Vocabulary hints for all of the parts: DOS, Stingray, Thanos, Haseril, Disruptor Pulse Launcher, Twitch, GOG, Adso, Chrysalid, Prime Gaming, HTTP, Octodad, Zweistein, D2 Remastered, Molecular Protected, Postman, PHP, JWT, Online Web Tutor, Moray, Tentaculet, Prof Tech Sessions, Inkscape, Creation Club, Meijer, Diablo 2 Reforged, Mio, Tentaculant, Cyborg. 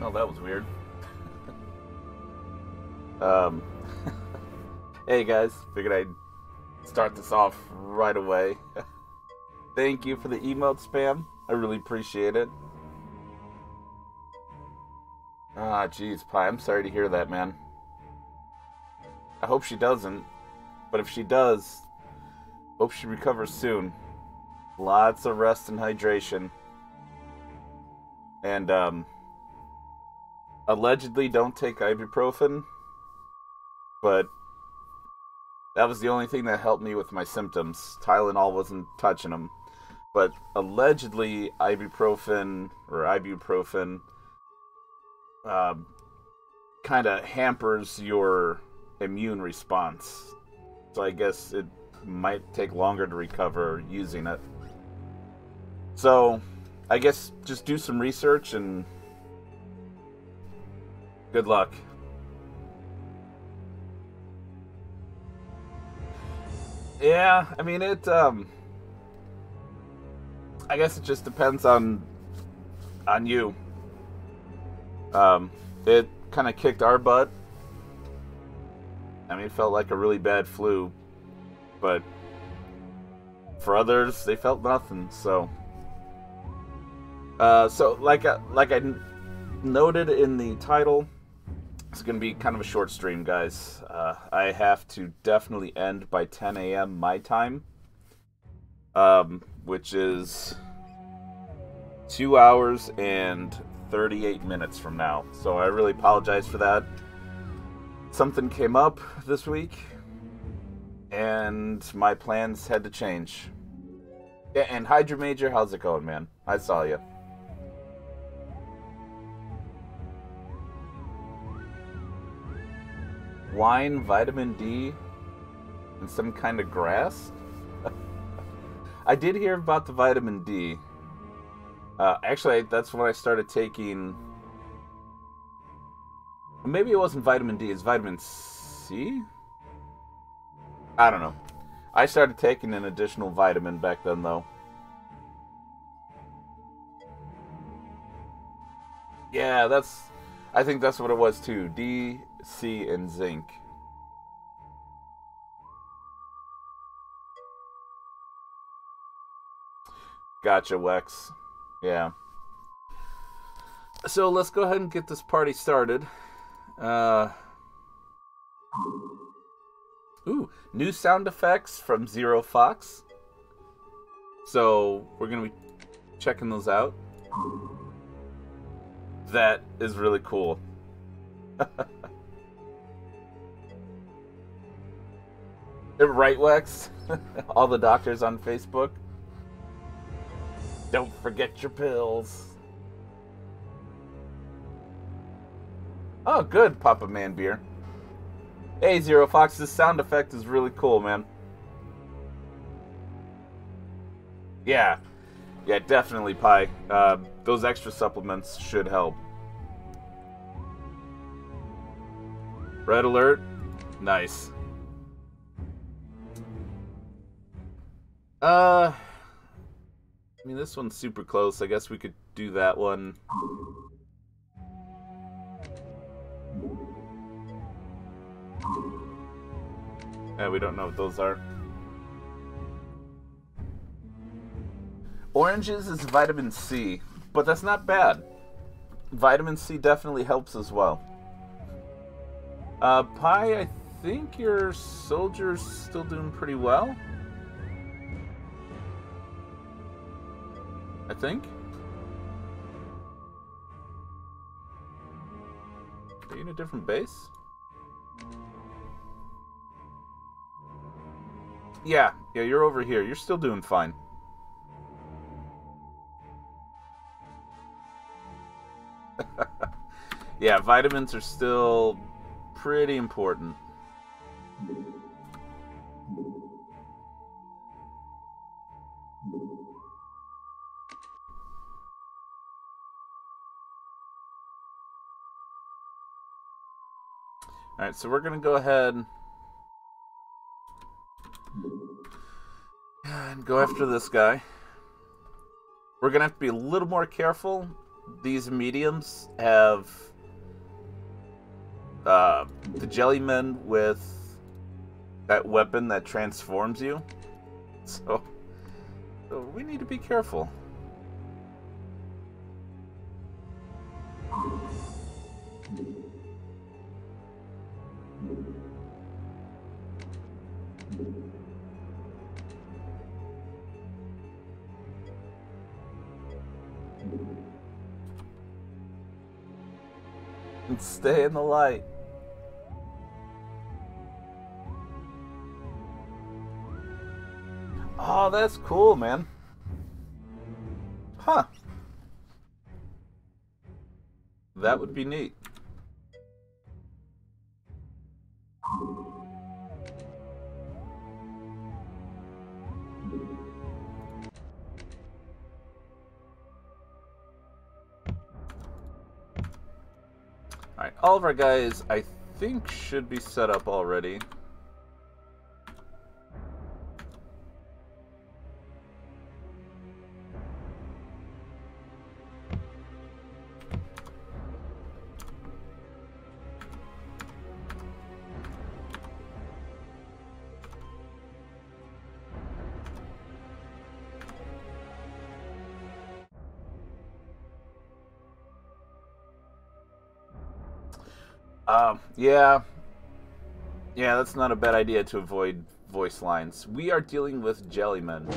Oh, that was weird. Hey guys, figured I'd start this off right away. Thank you for the emote spam. I really appreciate it. Ah, jeez, Pi, I'm sorry to hear that, man. I hope she doesn't, but if she does, hope she recovers soon. Lots of rest and hydration. And, allegedly don't take ibuprofen, but that was the only thing that helped me with my symptoms. Tylenol wasn't touching them. But allegedly, ibuprofen kind of hampers your immune response. So I guess it might take longer to recover using it. So I guess just do some research and good luck. Yeah, I mean, it, I guess it just depends on you. It kind of kicked our butt. I mean, it felt like a really bad flu, but for others, they felt nothing, so. So, like I noted in the title, it's going to be kind of a short stream, guys. I have to definitely end by 10 a.m. my time, which is 2 hours and 38 minutes from now. So I really apologize for that. Something came up this week, and my plans had to change. Yeah, and Hydra Major, how's it going, man? I saw you. Wine, vitamin D, and some kind of grass? I did hear about the vitamin D. Actually, that's when I started taking... Maybe it wasn't vitamin D, it's vitamin C? I don't know. I started taking an additional vitamin back then, though. Yeah, that's... I think that's what it was, too. D... C and zinc. Gotcha, Wex. Yeah. So let's go ahead and get this party started. Ooh, new sound effects from Zero Fox. So we're gonna be checking those out. That is really cool. Right, Wex? All the doctors on Facebook. Don't forget your pills. Oh, good, Papa Man Beer. Hey, Zero Fox, this sound effect is really cool, man. Yeah. Yeah, definitely, Pi. Those extra supplements should help. Red alert. Nice. I mean, this one's super close. I guess we could do that one. Yeah, we don't know what those are. Oranges is vitamin C, but that's not bad. Vitamin C definitely helps as well. Pi, I think your soldier's still doing pretty well. I think. Are you in a different base? Yeah, yeah, you're over here. You're still doing fine. Yeah, vitamins are still pretty important. Alright, so we're gonna go ahead and go after this guy. We're gonna have to be a little more careful these mediums have the Jellymen with that weapon that transforms you. So we need to be careful. And stay in the light. Oh, that's cool, man. Huh. That would be neat. Alright, all of our guys, I think, should be set up already. Yeah, that's not a bad idea to avoid voice lines. We are dealing with Jellymen.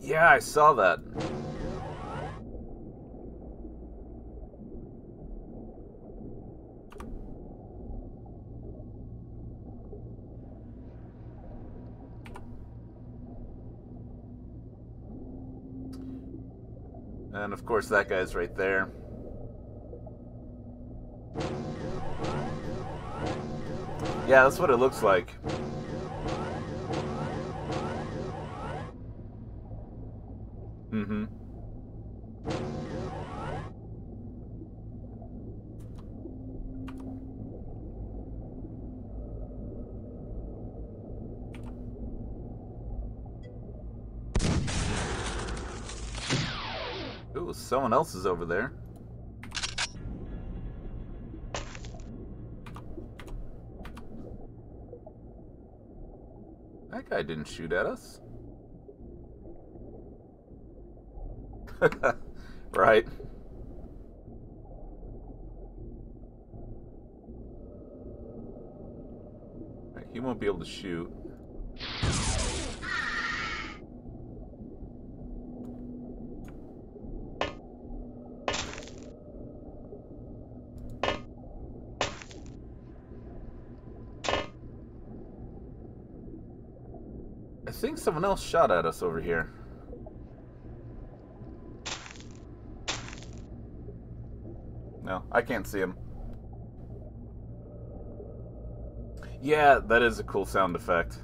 Yeah, I saw that. And of course that guy's right there. Yeah, that's what it looks like. Mm-hmm. Someone else is over there. That guy didn't shoot at us. Right. He won't be able to shoot. I think someone else shot at us over here. No, I can't see him. Yeah, that is a cool sound effect.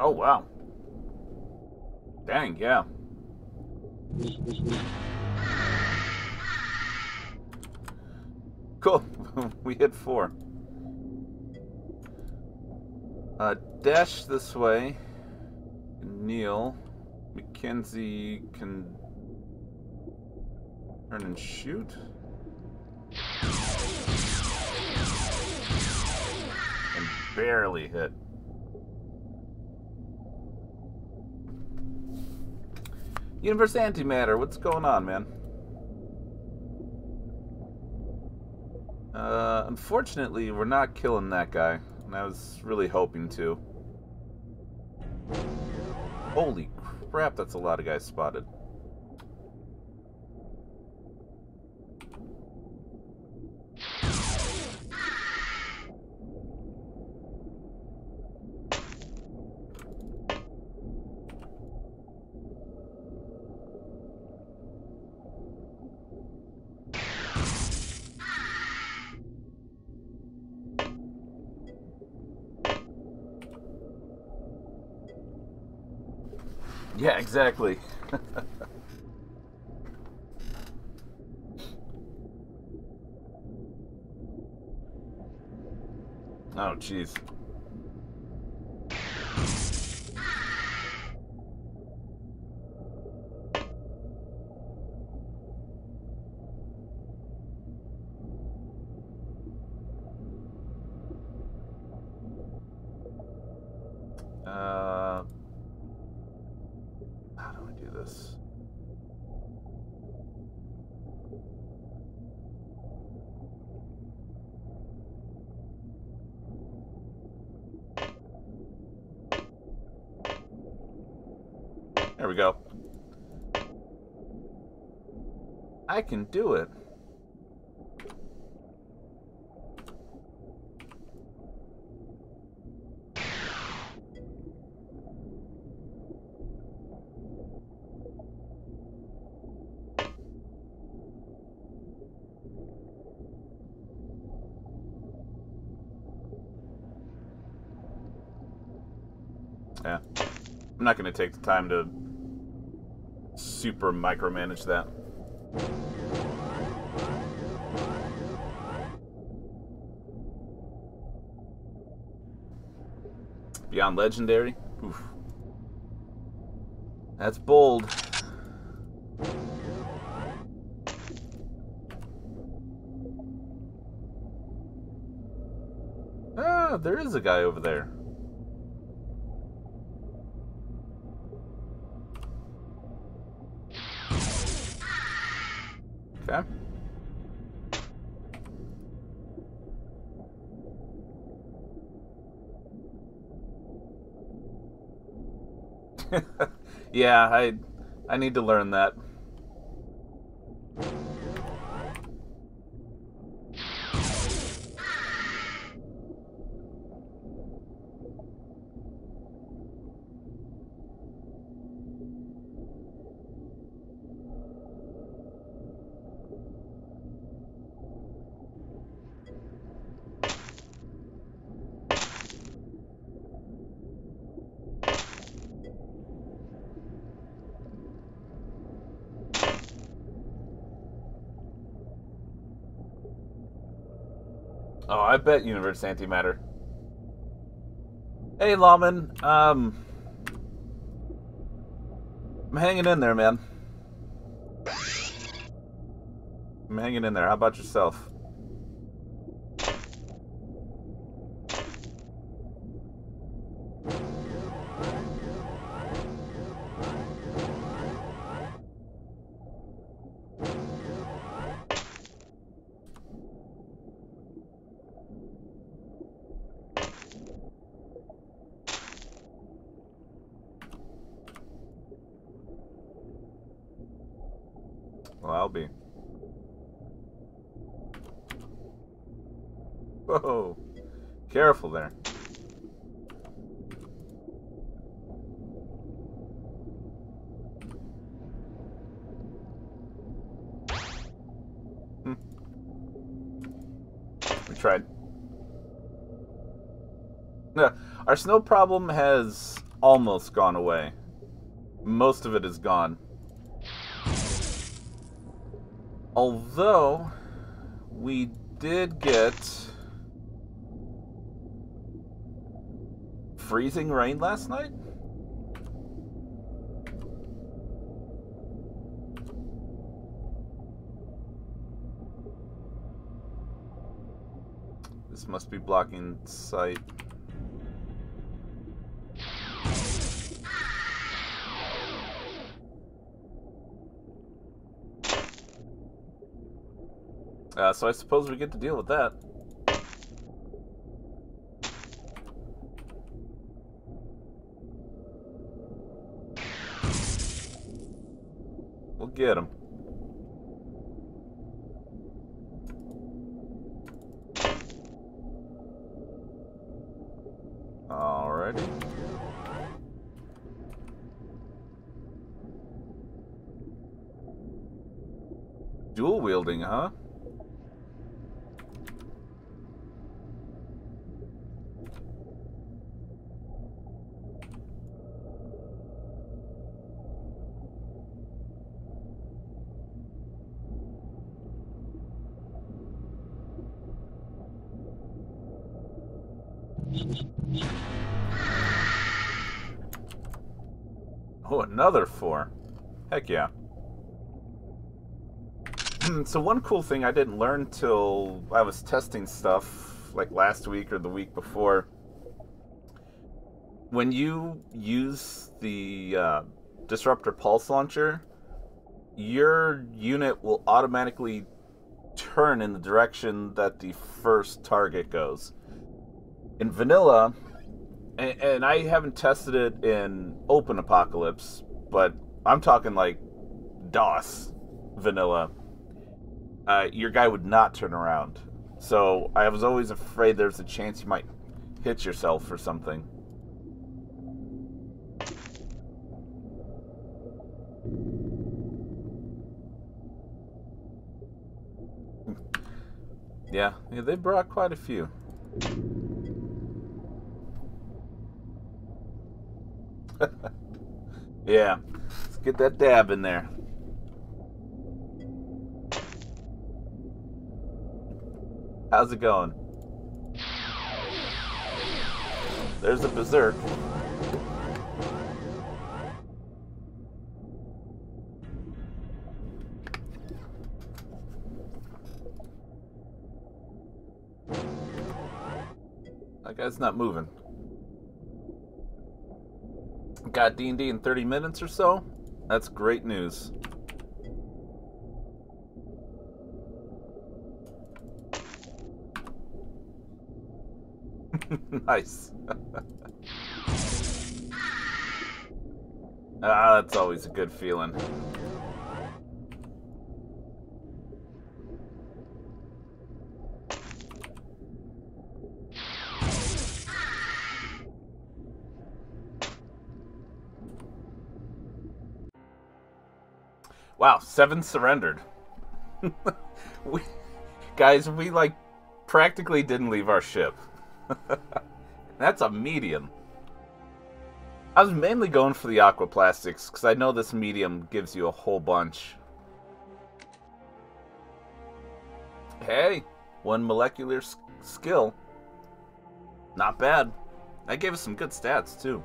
Oh, wow. Dang, yeah. Cool. We hit 4. Dash this way. Neil. Mackenzie can turn and shoot. And barely hit. Universe Antimatter, what's going on, man? Unfortunately, we're not killing that guy, and I was really hoping to. Holy crap, that's a lot of guys spotted. Yeah, exactly. Oh, jeez. I can do it. Yeah. I'm not going to take the time to super micromanage that. Beyond Legendary? Oof. That's bold. Ah, there is a guy over there. Okay. Yeah, I need to learn that. I bet universe antimatter. Hey, Lawman. I'm hanging in there, man. I'm hanging in there. How about yourself? Careful there. We tried. Our snow problem has almost gone away. Most of it is gone. Although, we did get freezing rain last night? This must be blocking sight. So I suppose we get to deal with that. get him. Alrighty. Dual wielding, huh? Oh, another four. Heck yeah. So one cool thing I didn't learn till I was testing stuff like last week or the week before. When you use the Disruptor Pulse Launcher, your unit will automatically turn in the direction that the first target goes. In vanilla, and I haven't tested it in Open Apocalypse, but I'm talking like DOS vanilla, your guy would not turn around. So I was always afraid there's a chance you might hit yourself or something. Yeah, they brought quite a few. Yeah, let's get that dab in there. How's it going? There's a berserk. That guy's not moving. Got D&D in 30 minutes or so? That's great news. Nice. Ah, that's always a good feeling. Wow, 7 surrendered. Guys, we like practically didn't leave our ship. That's a medium. I was mainly going for the Aquaplastics because I know this medium gives you a whole bunch. Hey, one molecular skill. Not bad. That gave us some good stats too.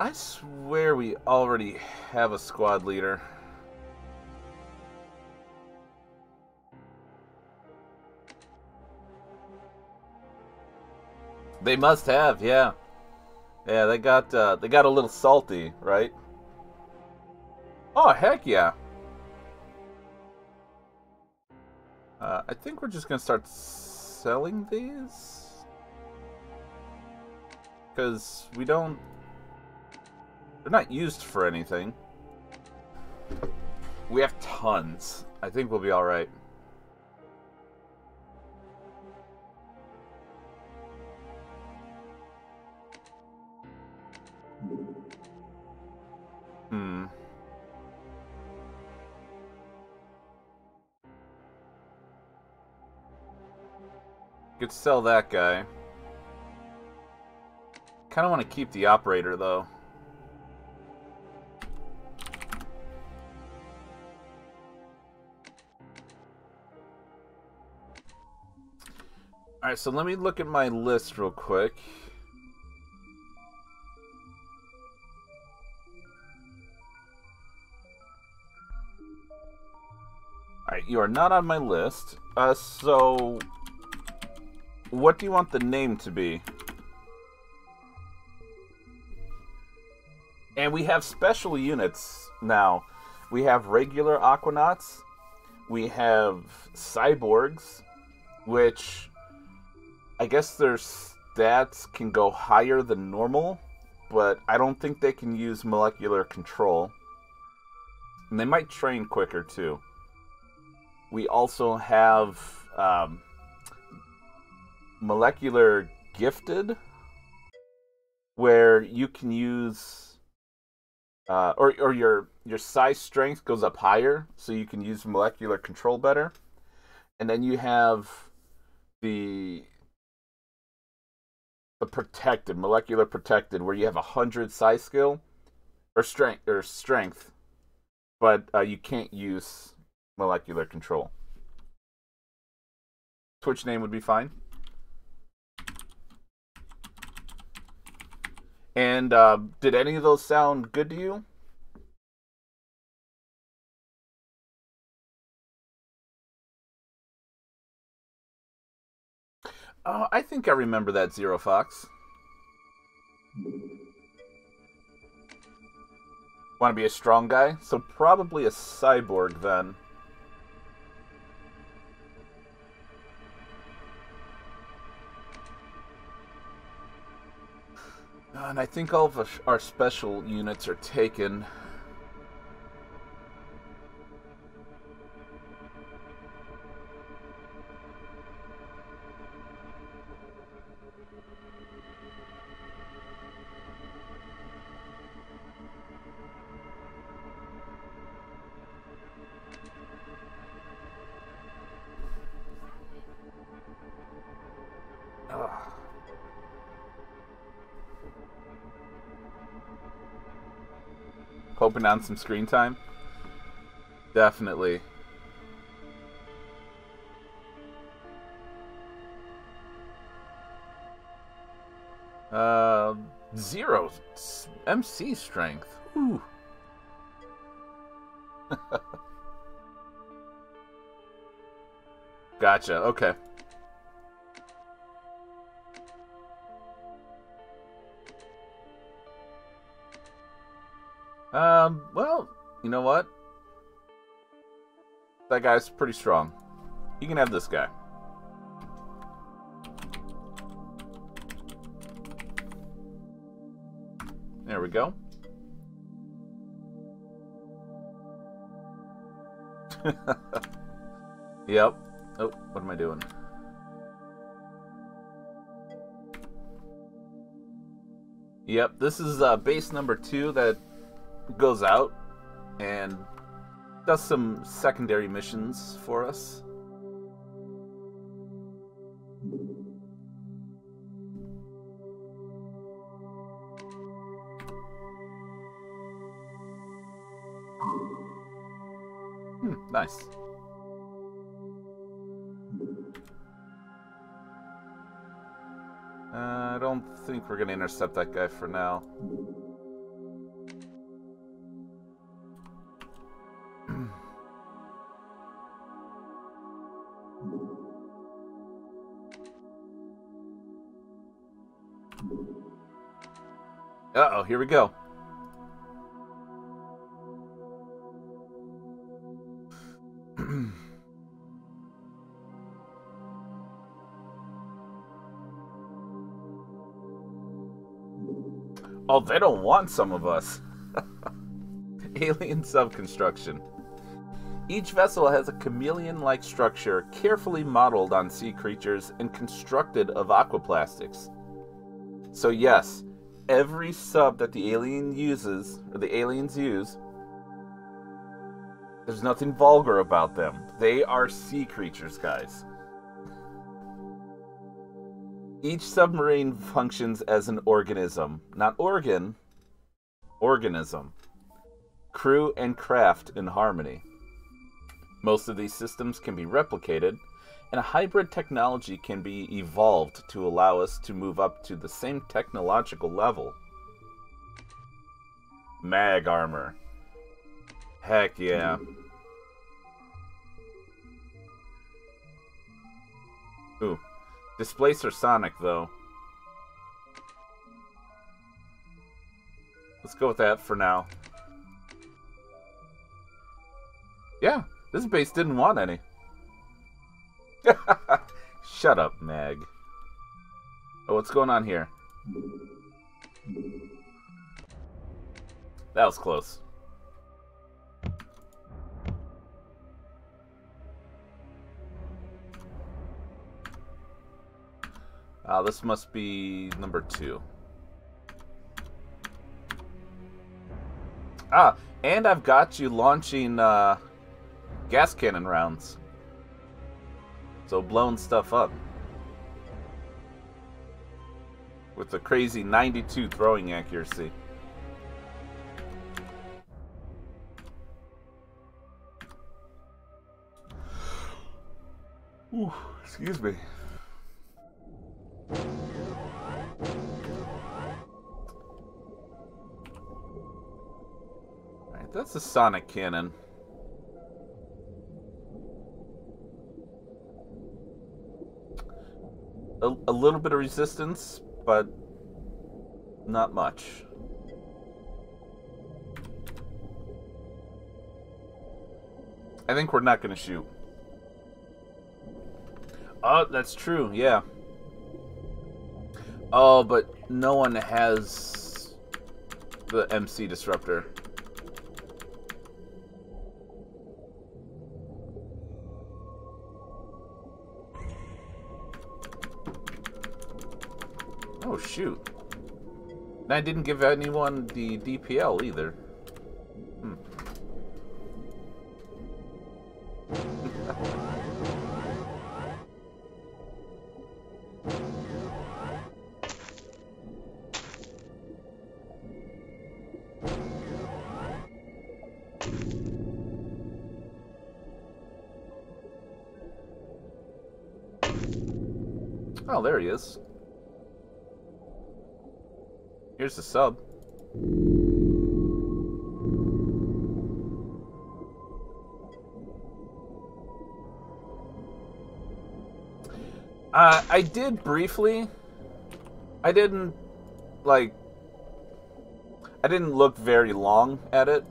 I swear we already have a squad leader. They must have, yeah. Yeah, they got a little salty, right? Oh, heck yeah. I think we're just gonna start selling these. Because we don't... They're not used for anything. We have tons. I think we'll be alright. Hmm. Could sell that guy. Kind of want to keep the operator though. All right, so let me look at my list real quick. All right, you are not on my list. So what do you want the name to be? And we have special units now. We have regular Aquanauts. We have Cyborgs, which I guess their stats can go higher than normal, but I don't think they can use Molecular Control. And they might train quicker, too. We also have Molecular Gifted, where you can use, or your size strength goes up higher, so you can use Molecular Control better. And then you have the Protected, Molecular Protected, where you have 100 size skill, or strength, but you can't use Molecular Control. Twitch name would be fine. And did any of those sound good to you? I think I remember that, Zero Fox. Want to be a strong guy? So probably a cyborg then. And I think all of our special units are taken. Hoping on some screen time. Definitely. Zero MC strength. Ooh. Gotcha. Okay. Well, you know what? That guy's pretty strong. You can have this guy. There we go. Yep. Oh, what am I doing? Yep, this is base number 2 that goes out and does some secondary missions for us. Nice. I don't think we're going to intercept that guy for now. Uh-oh, here we go. Oh, they don't want some of us. Alien subconstruction. Each vessel has a chameleon-like structure carefully modeled on sea creatures and constructed of aquaplastics. So yes, every sub that the alien uses, or the aliens use, there's nothing vulgar about them. They are sea creatures, guys. Each submarine functions as an organism. Not organ, organism. Crew and craft in harmony. Most of these systems can be replicated, and a hybrid technology can be evolved to allow us to move up to the same technological level. Mag armor. Heck yeah. Ooh. Displacer Sonic, though. Let's go with that for now. Yeah, this base didn't want any. Shut up, Mag. Oh, what's going on here? That was close. This must be number 2. Ah, and I've got you launching gas cannon rounds. So blowing stuff up. With the crazy 92 throwing accuracy. Ooh, excuse me. Alright, that's a sonic cannon. A little bit of resistance, but not much. I think we're not going to shoot. Oh, that's true, yeah. Oh, but no one has the MC Disruptor. Oh, shoot. And I didn't give anyone the DPL either. Oh, there he is. Here's the sub. I did briefly. I didn't look very long at it.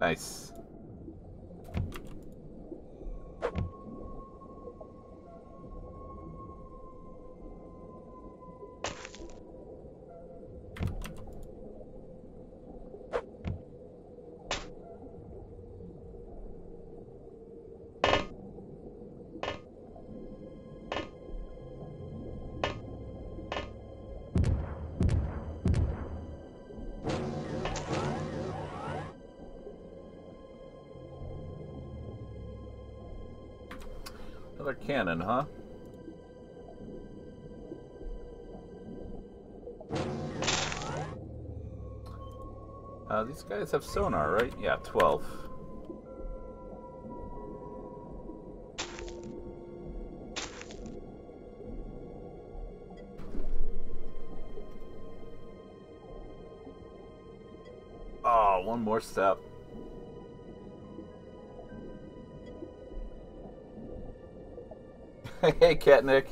Nice. Cannon, huh? These guys have sonar, right? Yeah, 12. Oh, one more step. Hey, Katnick.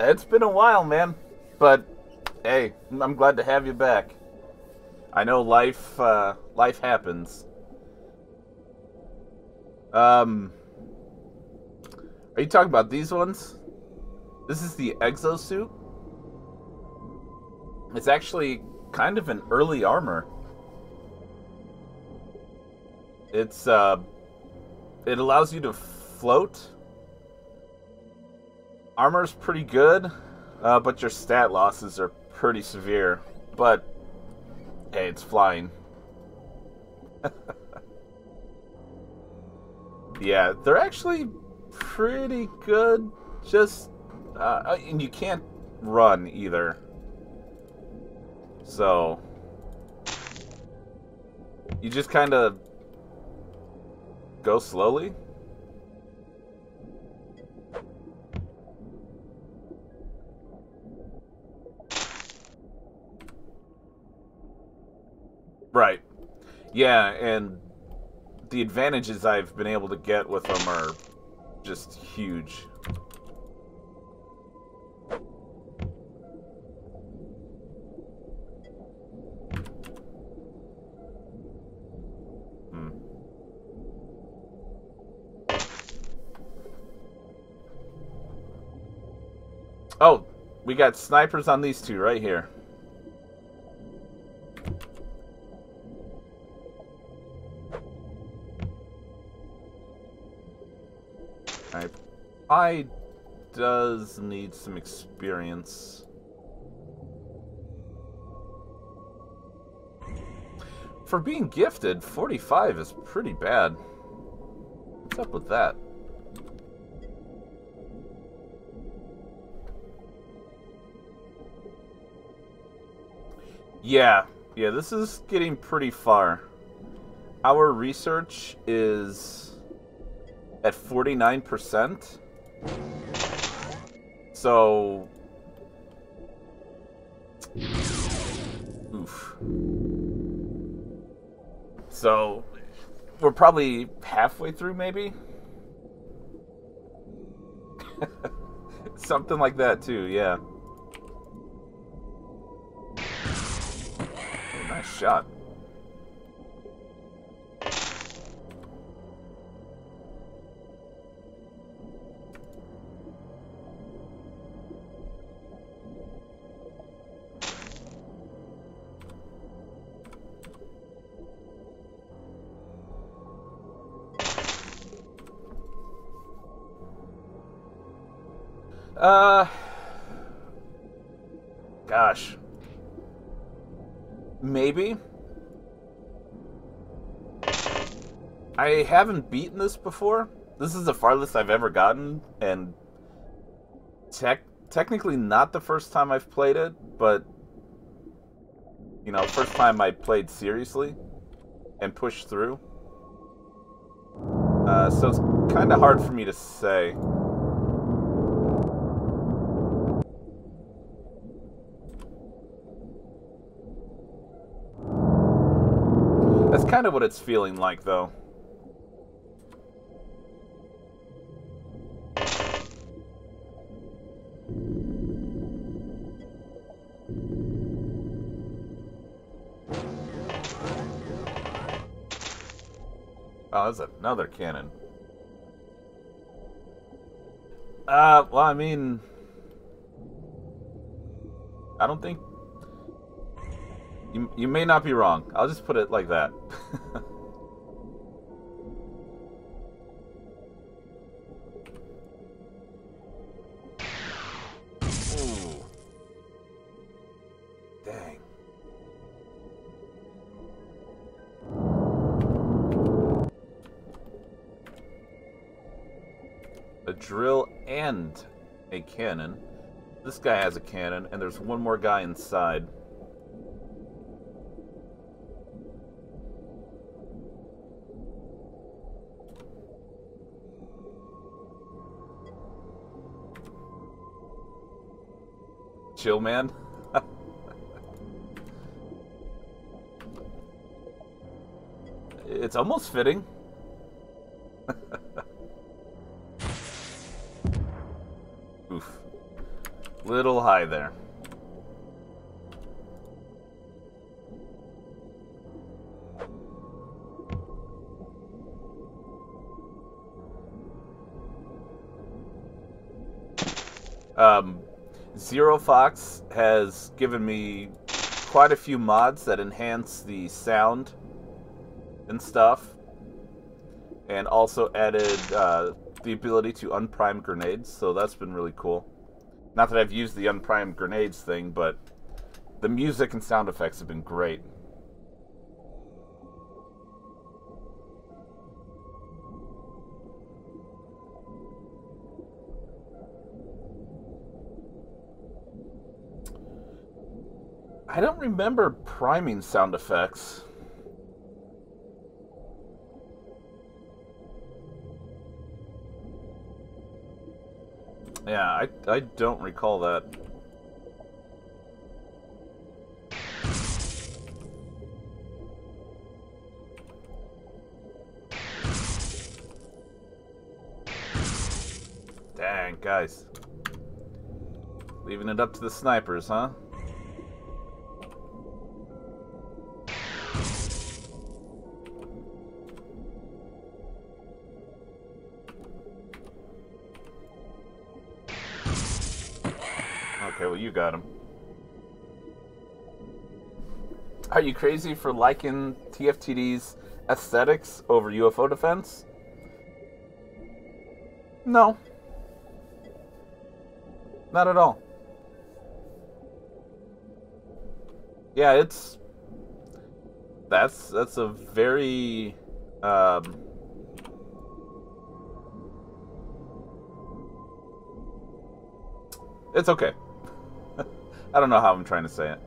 It's been a while, man. But, hey, I'm glad to have you back. I know life happens. Are you talking about these ones? This is the exosuit. It's actually kind of an early armor. It's, it allows you to float. Armor's pretty good, but your stat losses are pretty severe. But, hey, it's flying. Yeah, they're actually pretty good. Just, and you can't run either. So, you just kind of go slowly. Right. Yeah, and the advantages I've been able to get with them are just huge. Oh, we got snipers on these two right here. Alright. I does need some experience. For being gifted, 45 is pretty bad. What's up with that? Yeah, this is getting pretty far. Our research is at 49%. So... oof. So, we're probably halfway through, maybe? Something like that, too, yeah. Nice shot. Gosh. Maybe. I haven't beaten this before. This is the farthest I've ever gotten, and technically not the first time I've played it, but, you know, first time I played seriously and pushed through. So it's kind of hard for me to say. Kind of what it's feeling like, though. Oh, that's another cannon. Well, I mean... I don't think... You may not be wrong. I'll just put it like that. Ooh. Dang. A drill and a cannon. This guy has a cannon, and there's one more guy inside. Chill, man. It's almost fitting. Oof. Little high there. Zero Fox has given me quite a few mods that enhance the sound and stuff, and also added the ability to unprime grenades, so that's been really cool. Not that I've used the unprime grenades thing, but the music and sound effects have been great. I don't remember priming sound effects. Yeah, I don't recall that. Alright, guys. Leaving it up to the snipers, huh? Okay, well, you got him. Are you crazy for liking TFTD's aesthetics over UFO Defense? No. Not at all. Yeah, it's... That's a very... It's okay. I don't know how I'm trying to say it.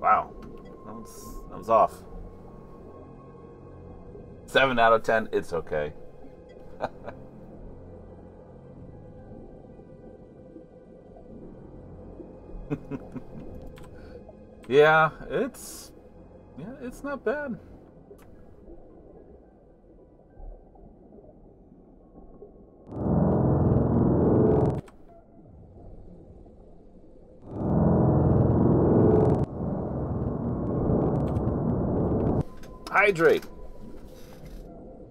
Wow. That was off. 7 out of 10, it's okay. Yeah, it's not bad. Hydrate.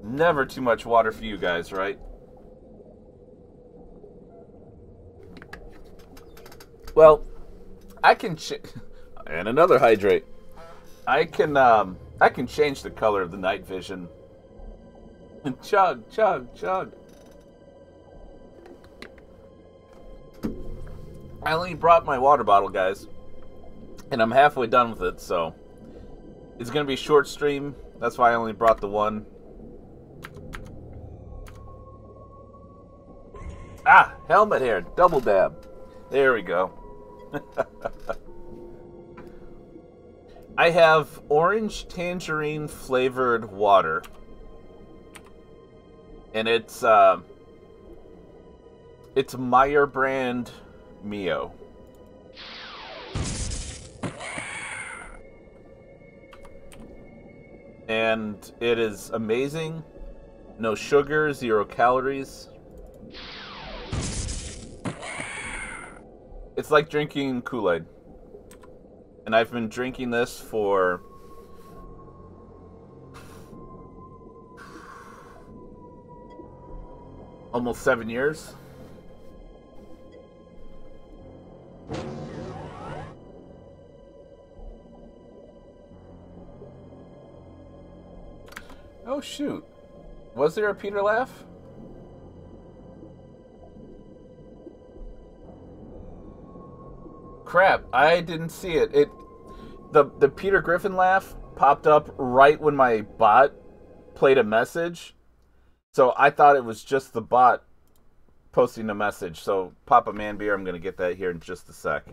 Never too much water for you guys, right? Well, I can and another hydrate. I can change the color of the night vision. And chug, chug, chug. I only brought my water bottle, guys, and I'm halfway done with it, so. It's going to be a short stream. That's why I only brought the one. Ah, helmet hair. Double dab. There we go. I have orange tangerine flavored water. And it's Meijer brand Mio. And it is amazing. No sugar, 0 calories. It's like drinking Kool-Aid. And I've been drinking this for... almost 7 years. Oh, shoot. Was there a Peter laugh? Crap, I didn't see it. The Peter Griffin laugh popped up right when my bot played a message. So I thought it was just the bot posting a message. So Papa Man Beer, I'm going to get that here in just a sec.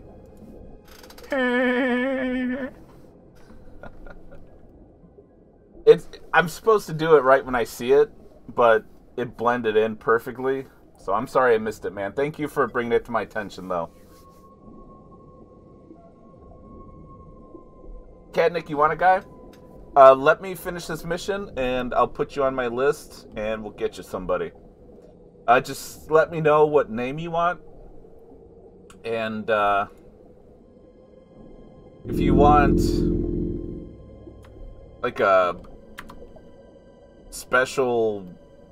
I'm supposed to do it right when I see it, but it blended in perfectly. So I'm sorry I missed it, man. Thank you for bringing it to my attention, though. Katnick, you want a guy? Let me finish this mission, and I'll put you on my list, and we'll get you somebody. Just let me know what name you want. And if you want, like, a special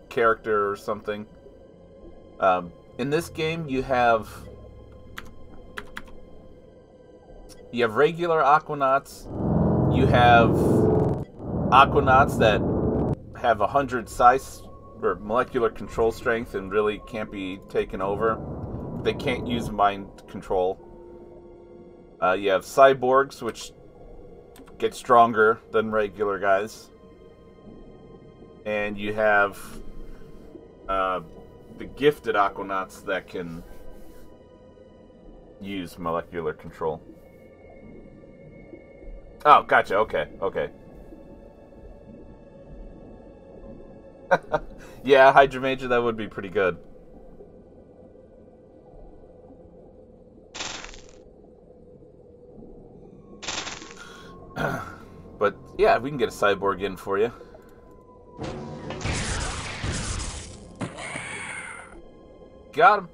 character or something. In this game, you have regular Aquanauts. You have Aquanauts that have 100 size or molecular control strength and really can't be taken over. They can't use mind control. You have Cyborgs, which get stronger than regular guys. And you have the gifted Aquanauts that can use molecular control. Oh, gotcha. Okay. Yeah, Hydra Major, that would be pretty good. But yeah, we can get a cyborg in for you. Got him.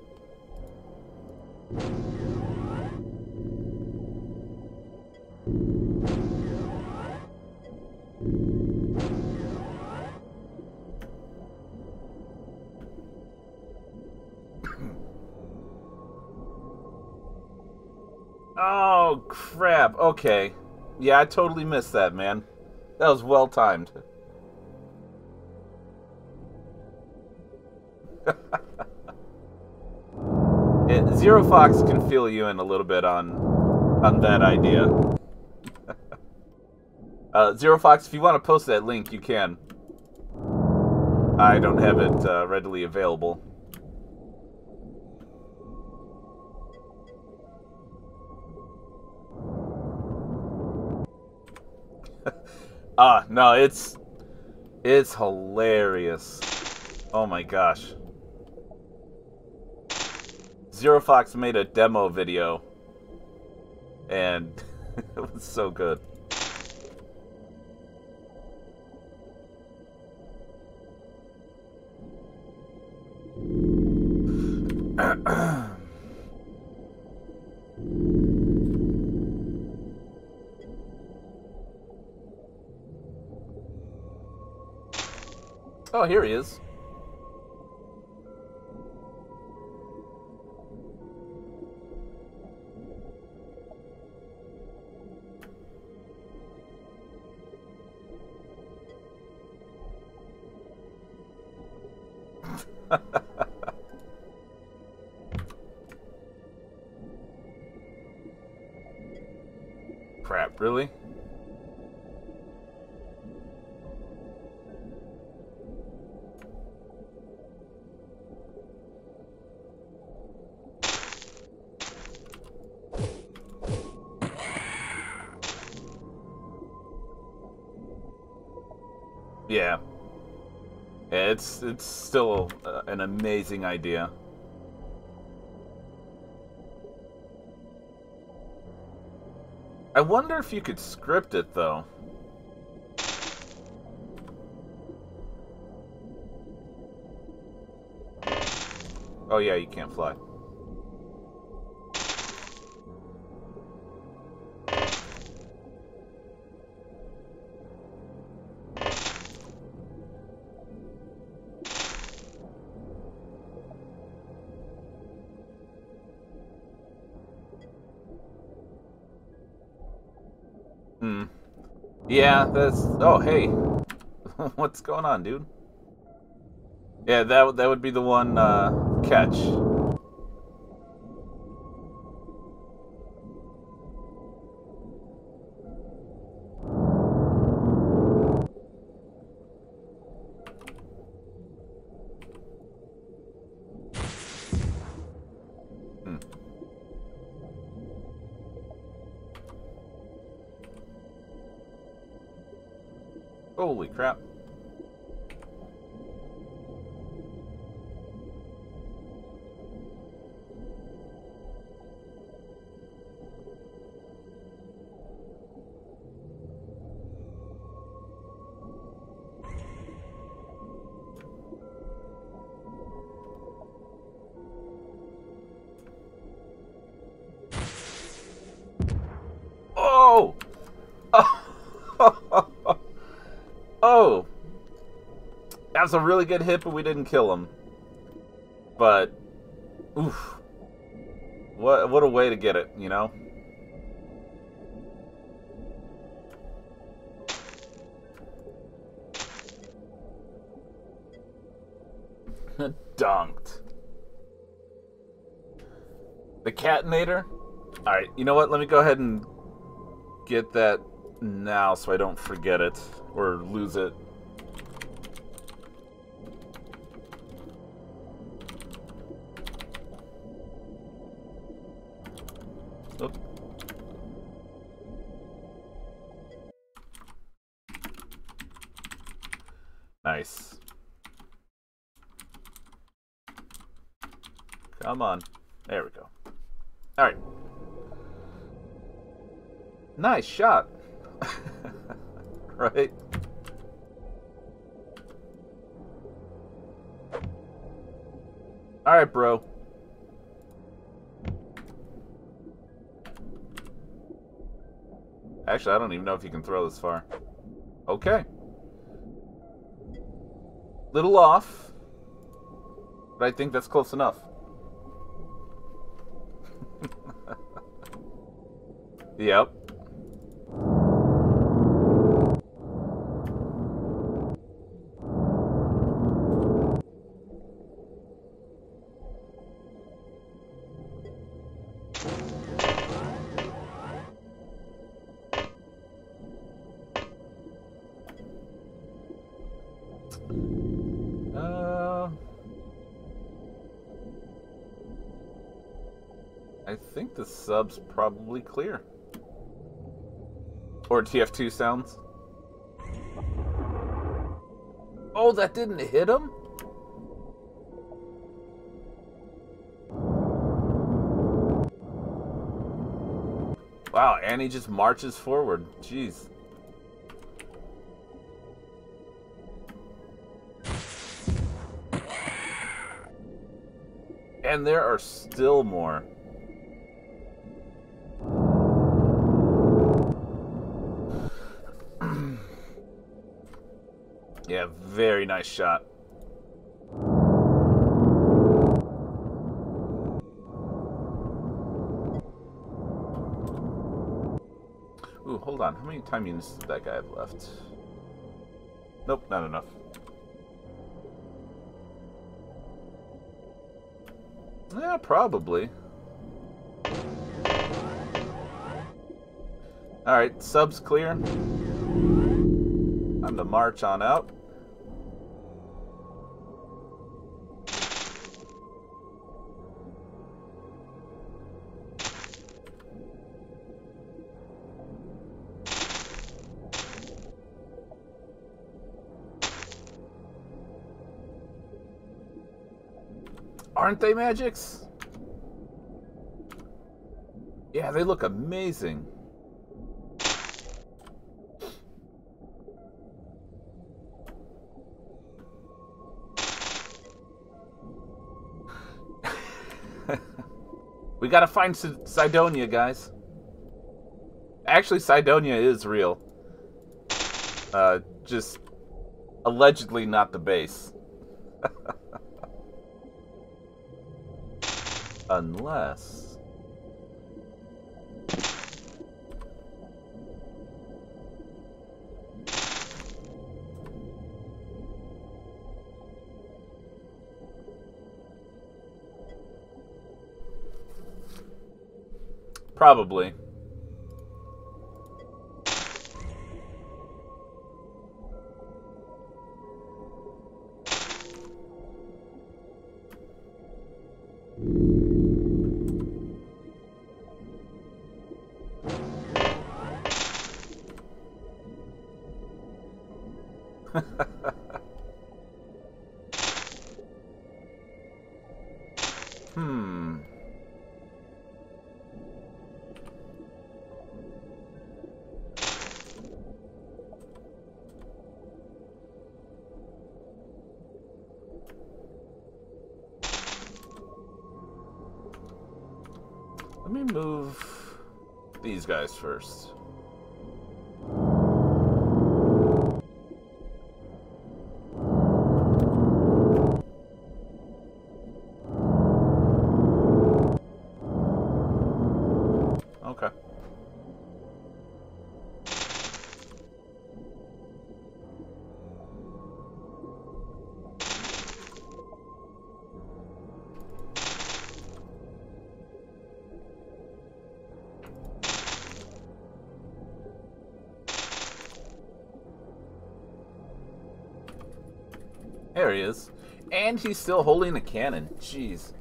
Oh, crap. Okay. Yeah, I totally missed that, man. That was well timed. Zero Fox can fill you in a little bit on that idea. Zero Fox, if you want to post that link, you can. I don't have it readily available. Ah, no, it's hilarious. Oh my gosh. Zero Fox made a demo video, and it was so good. Oh, here he is. Crap, really? Yeah. Yeah, it's still an amazing idea. I wonder if you could script it, though. Oh yeah, you can't fly. Yeah, that's... Oh, hey. What's going on, dude? Yeah, that would be the one catch. Holy crap. Oh! Oh, that was a really good hit, but we didn't kill him. But, oof, what a way to get it, you know? Dunked. The Catinator? Alright, you know what? Let me go ahead and get that now so I don't forget it. Or lose it. Oops. Nice. Come on. There we go. Alright. Nice shot. Right? Alright, bro. Actually, I don't even know if you can throw this far. Okay. Little off. But I think that's close enough. Yep. I think the sub's probably clear. Or TF2 sounds. Oh, that didn't hit him? Wow, Annie just marches forward. Jeez. And there are still more. Yeah, very nice shot. Ooh, hold on. How many time units did that guy have left? Nope, not enough. Yeah, probably. Alright, sub's clear. Time to march on out. Aren't they magics? Yeah, they look amazing. We gotta find Cydonia, guys. Actually, Cydonia is real. Just allegedly not the base. Unless... Probably. Guys first. Okay. There he is. And he's still holding the cannon. Jeez.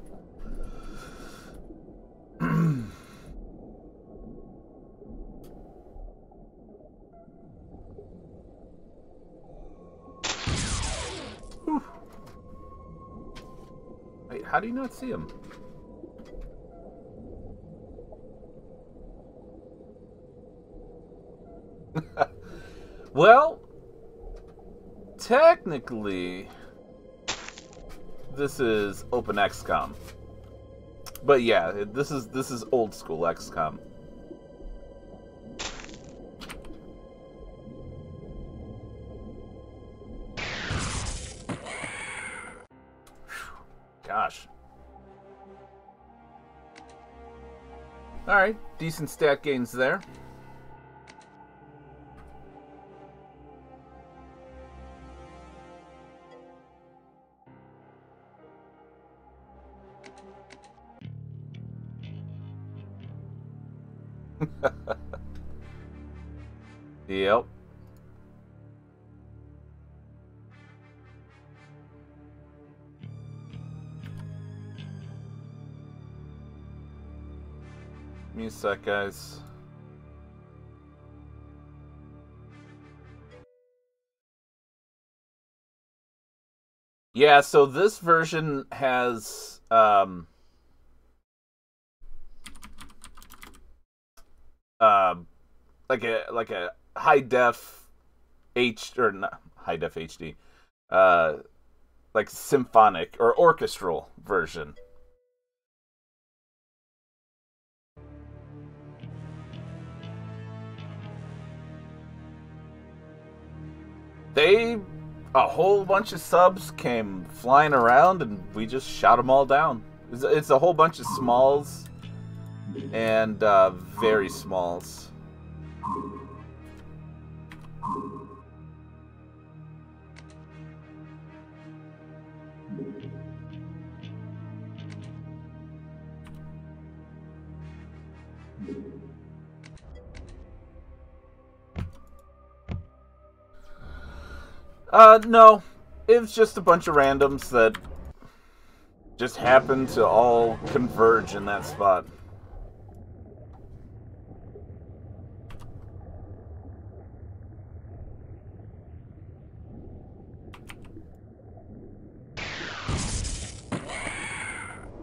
Wait, how do you not see him? Well, technically, this is OpenXCOM. But yeah, this is old school XCOM. Gosh. Alright, decent stat gains there. Yep. Give me a sec, guys. Yeah, so this version has like a high def H or not high def HD, like symphonic or orchestral version. A whole bunch of subs came flying around, and we just shot them all down. It's a whole bunch of smalls and very smalls. No. It was just a bunch of randoms that just happened to all converge in that spot.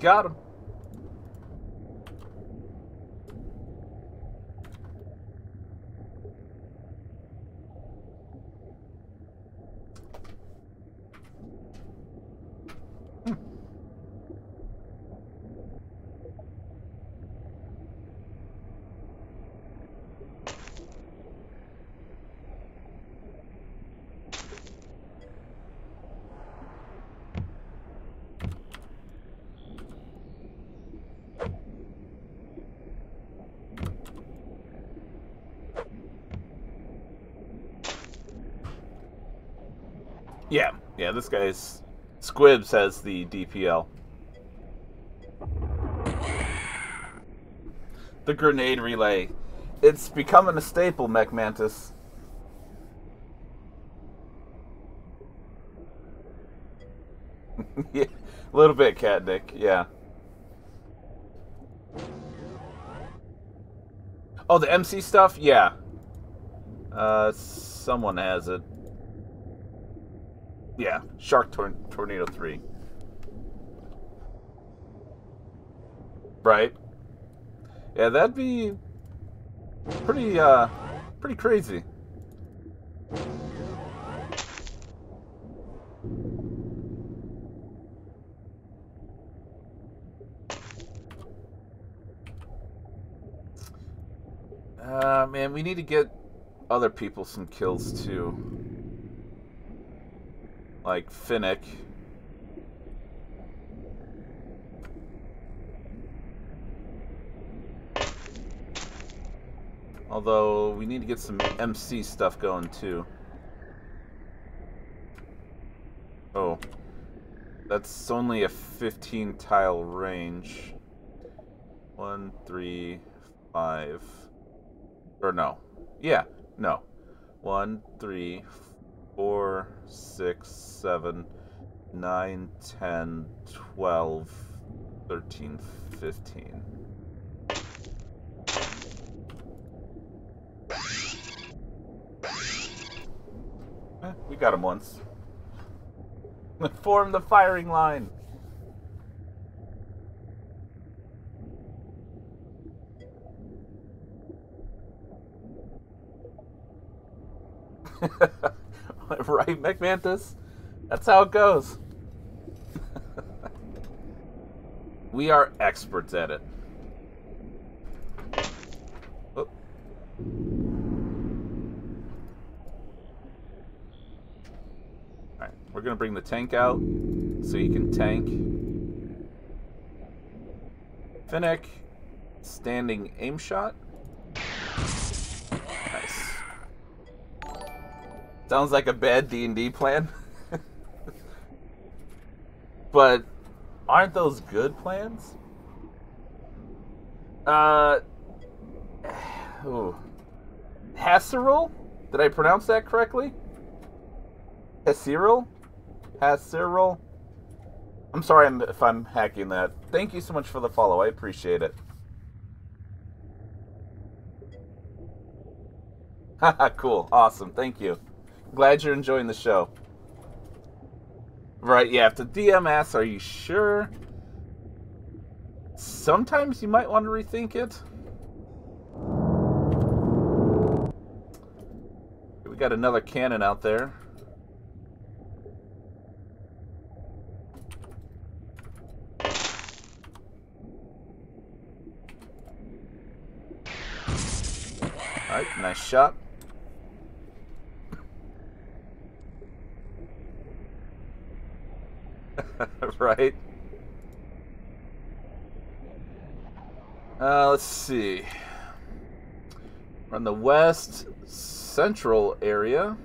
Got him. Yeah, this guy's Squibs has the DPL. The grenade relay. It's becoming a staple, Mech Mantis. Yeah, a little bit, Katnick, yeah. Oh, the MC stuff? Yeah. Someone has it. Yeah, Shark Tornado 3. Right? Yeah, that'd be pretty, pretty crazy. Man, we need to get other people some kills, too. Like Finnick. Although we need to get some MC stuff going too. Oh. That's only a 15 tile range. 1, 3, 5. Or no. Yeah, no. 1, 3, 4, 6, 7, 9, 10, 12, 13, 15. We got him once. Form the firing line. Right, McMantis? That's how it goes. We are experts at it. Oh. Alright, we're gonna bring the tank out so you can tank. Finnick, standing aim shot. Nice. Sounds like a bad D&D plan. But aren't those good plans? Ooh. Haseril? Did I pronounce that correctly? Haseril? Haseril? I'm sorry if I'm hacking that. Thank you so much for the follow. I appreciate it. Haha, cool. Awesome. Thank you. Glad you're enjoying the show. Right, yeah, if the DM asks, are you sure? Sometimes you might want to rethink it. We got another cannon out there. Alright, nice shot. Right. Let's see. We're in the west central area.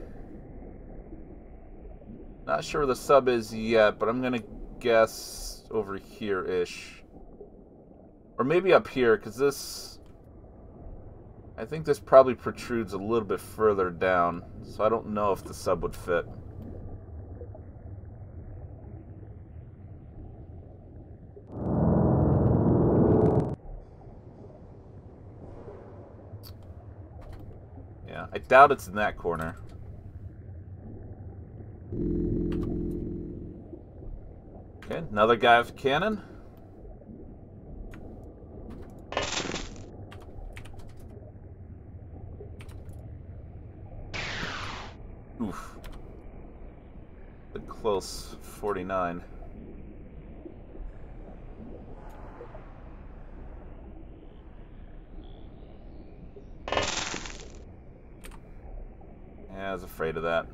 Not sure where the sub is yet, but I'm gonna guess over here-ish. Or maybe up here, because this... I think this probably protrudes a little bit further down, so I don't know if the sub would fit. I doubt it's in that corner. Okay, another guy with a cannon. Oof. The close 49. Yeah, I was afraid of that.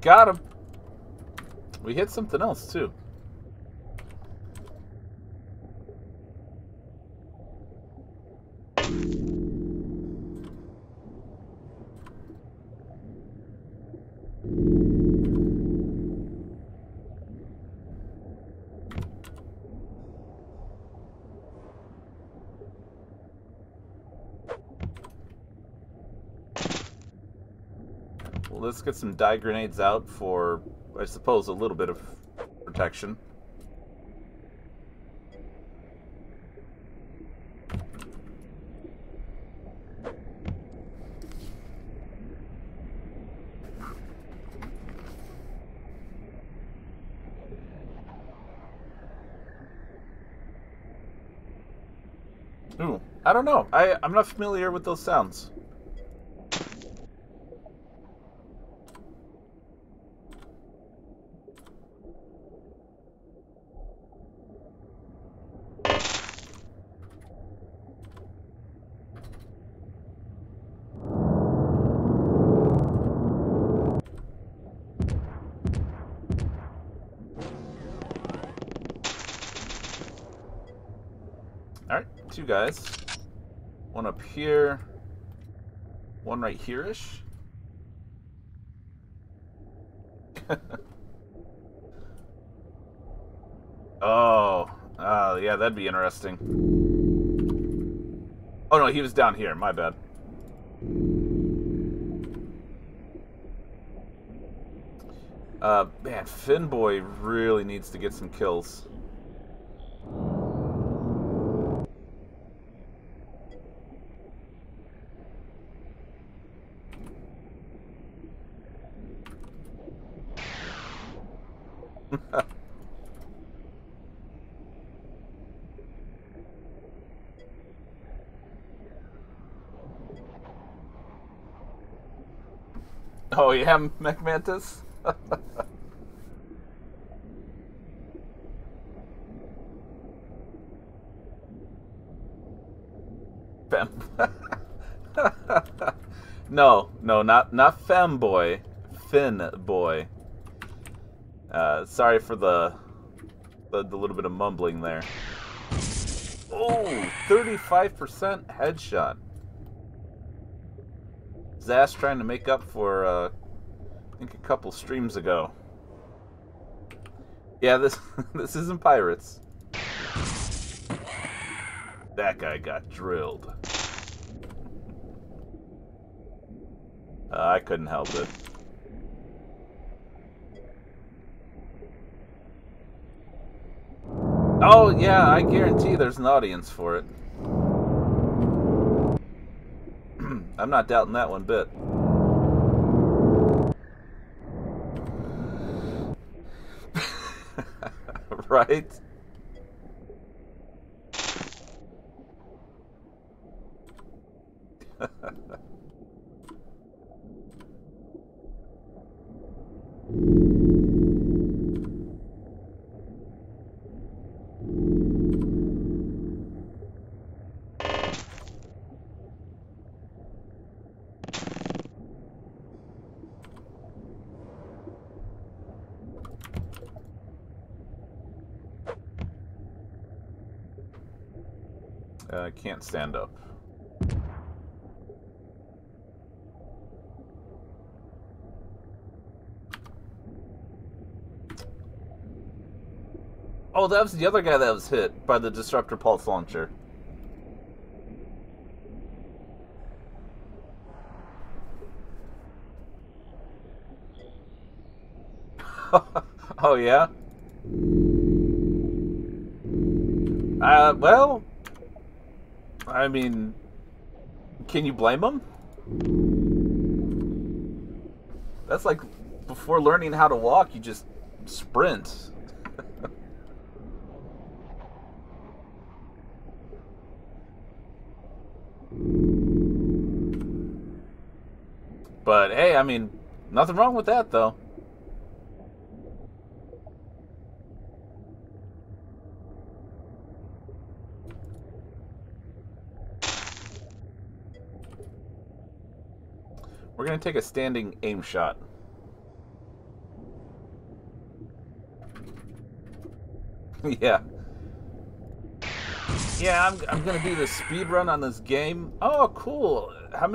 Got him. We hit something else, too. Let's get some dye grenades out for, I suppose, a little bit of protection. Ooh, I don't know. I'm not familiar with those sounds. Guys, one up here, one right here-ish. oh, yeah, that'd be interesting. Oh no, he was down here, my bad. Man, Finboy really needs to get some kills. Oh yeah, Mech Mantis? No, not Femboy. Finboy. Sorry for the little bit of mumbling there. Oh, 35% headshot. Zass trying to make up for I think a couple streams ago. Yeah, this isn't Pirates. That guy got drilled. I couldn't help it. Oh, yeah, I guarantee there's an audience for it. I'm not doubting that one bit. Right? Can't stand up. Oh, that was the other guy that was hit by the Disruptor Pulse Launcher. Oh, yeah? Well... I mean, can you blame him? That's like before learning how to walk, you just sprint. But hey, I mean, nothing wrong with that though. We're going to take a standing aim shot. Yeah. Yeah, I'm going to do the speed run on this game. Oh, cool. How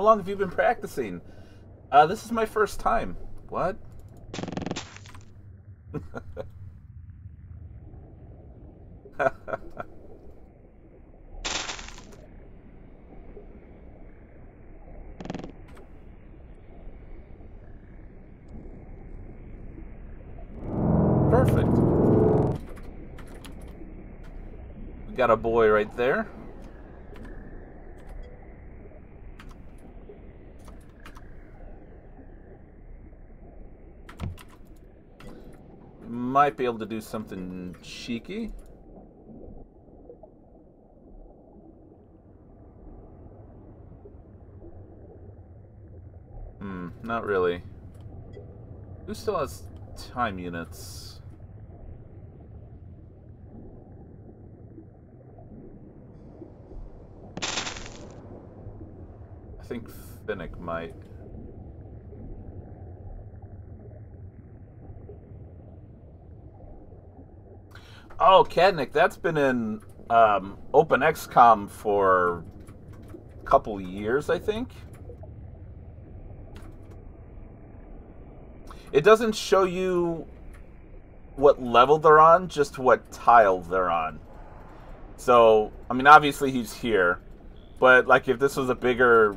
long have you been practicing? This is my first time. What? Got a boy right there. Might be able to do something cheeky. Not really. Who still has time units? I think Finnick might. Oh, Katnick, that's been in OpenXCOM for a couple years, I think. It doesn't show you what level they're on, just what tile they're on. So, I mean, obviously he's here, but like if this was a bigger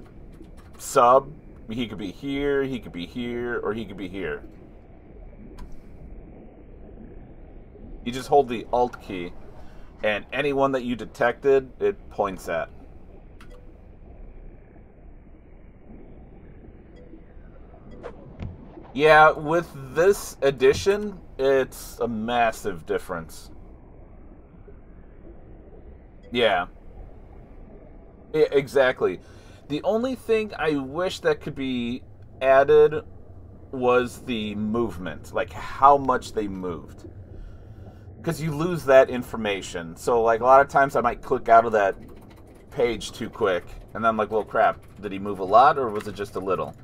sub, he could be here, or he could be here. You just hold the Alt key, and anyone that you detected, it points at. Yeah, with this addition, it's a massive difference. Yeah. Yeah, exactly. The only thing I wish that could be added was the movement, like how much they moved. Because you lose that information. So, like, a lot of times I might click out of that page too quick, and then I'm like, well, crap, did he move a lot or was it just a little?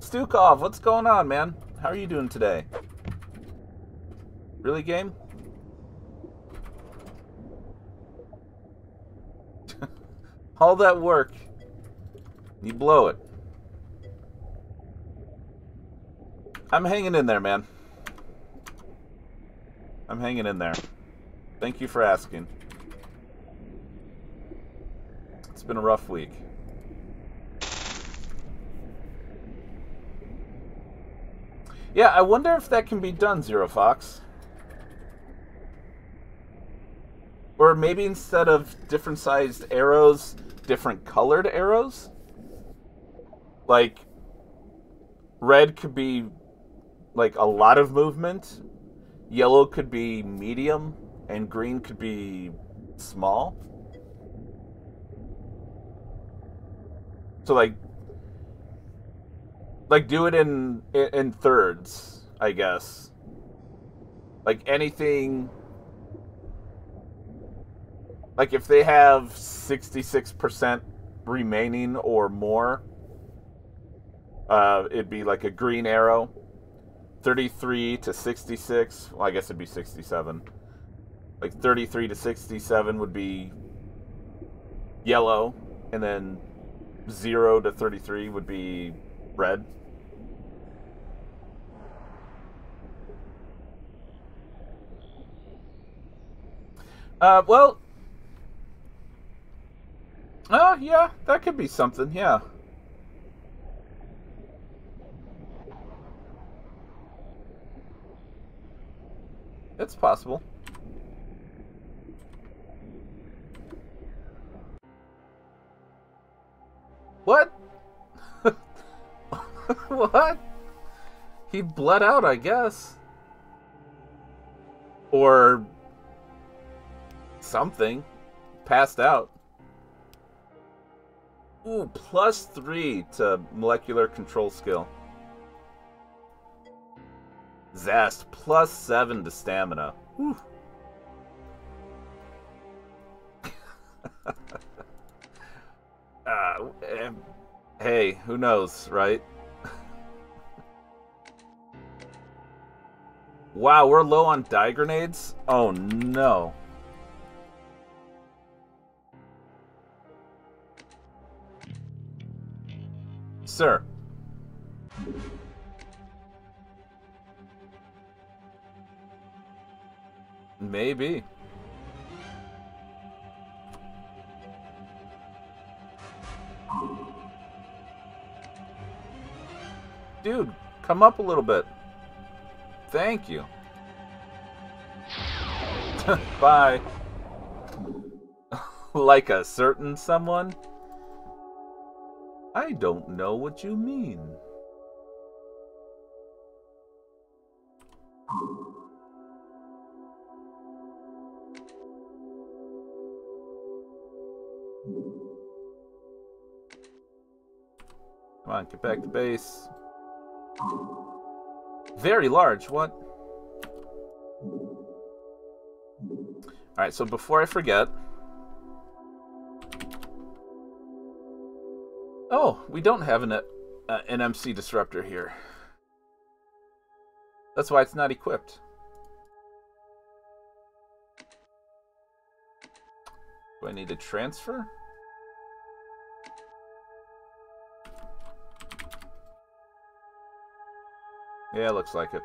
Stukov, what's going on, man? How are you doing today? Really, game? All that work. You blow it. I'm hanging in there, man. I'm hanging in there. Thank you for asking. It's been a rough week. Yeah, I wonder if that can be done, Zero Fox. Or maybe instead of different sized arrows, different colored arrows? Like, red could be, like, a lot of movement. Yellow could be medium. And green could be small. So, like... like, do it in thirds, I guess. Like, anything... like, if they have 66% remaining or more, it'd be, like, a green arrow. 33 to 66... well, I guess it'd be 67. Like, 33 to 67 would be yellow, and then 0 to 33 would be red. Well... oh, yeah, that could be something, yeah. It's possible. What? What? He bled out, I guess. Or... something. Passed out. Ooh, +3 to molecular control skill. Zest, +7 to stamina. Whew. Hey, who knows, right? Wow, we're low on die grenades? Oh no. Sir. Maybe. Dude, come up a little bit. Thank you. Bye. Like a certain someone? I don't know what you mean. Come on, get back to base. Very large, what? Alright, so before I forget... oh, we don't have an MC disruptor here. That's why it's not equipped. Do I need to transfer? Yeah, looks like it.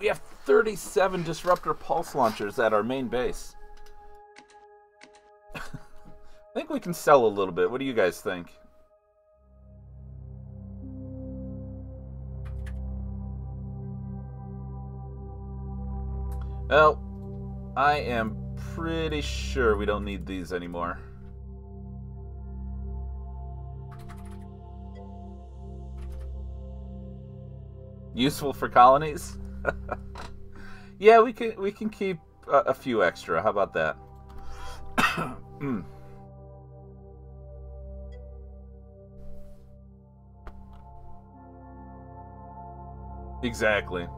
We have 37 Disruptor Pulse Launchers at our main base. I think we can sell a little bit. What do you guys think? Well, I am pretty sure we don't need these anymore. Useful for colonies? Yeah, we can keep a few extra. How about that? Exactly.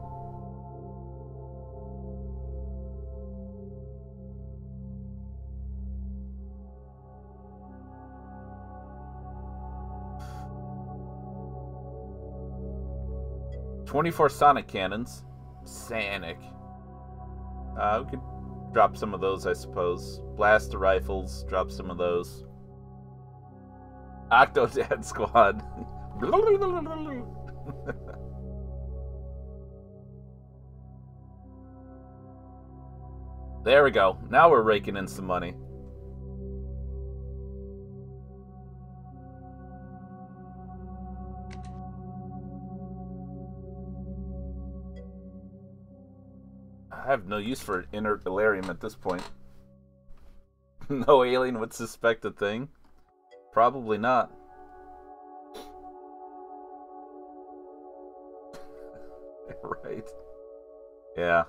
"24 sonic cannons, Sanic." We could drop some of those, I suppose. Blaster rifles, drop some of those. Octodad squad. There we go. Now we're raking in some money. I have no use for inner delirium at this point. No alien would suspect a thing. Probably not. Right. Yeah.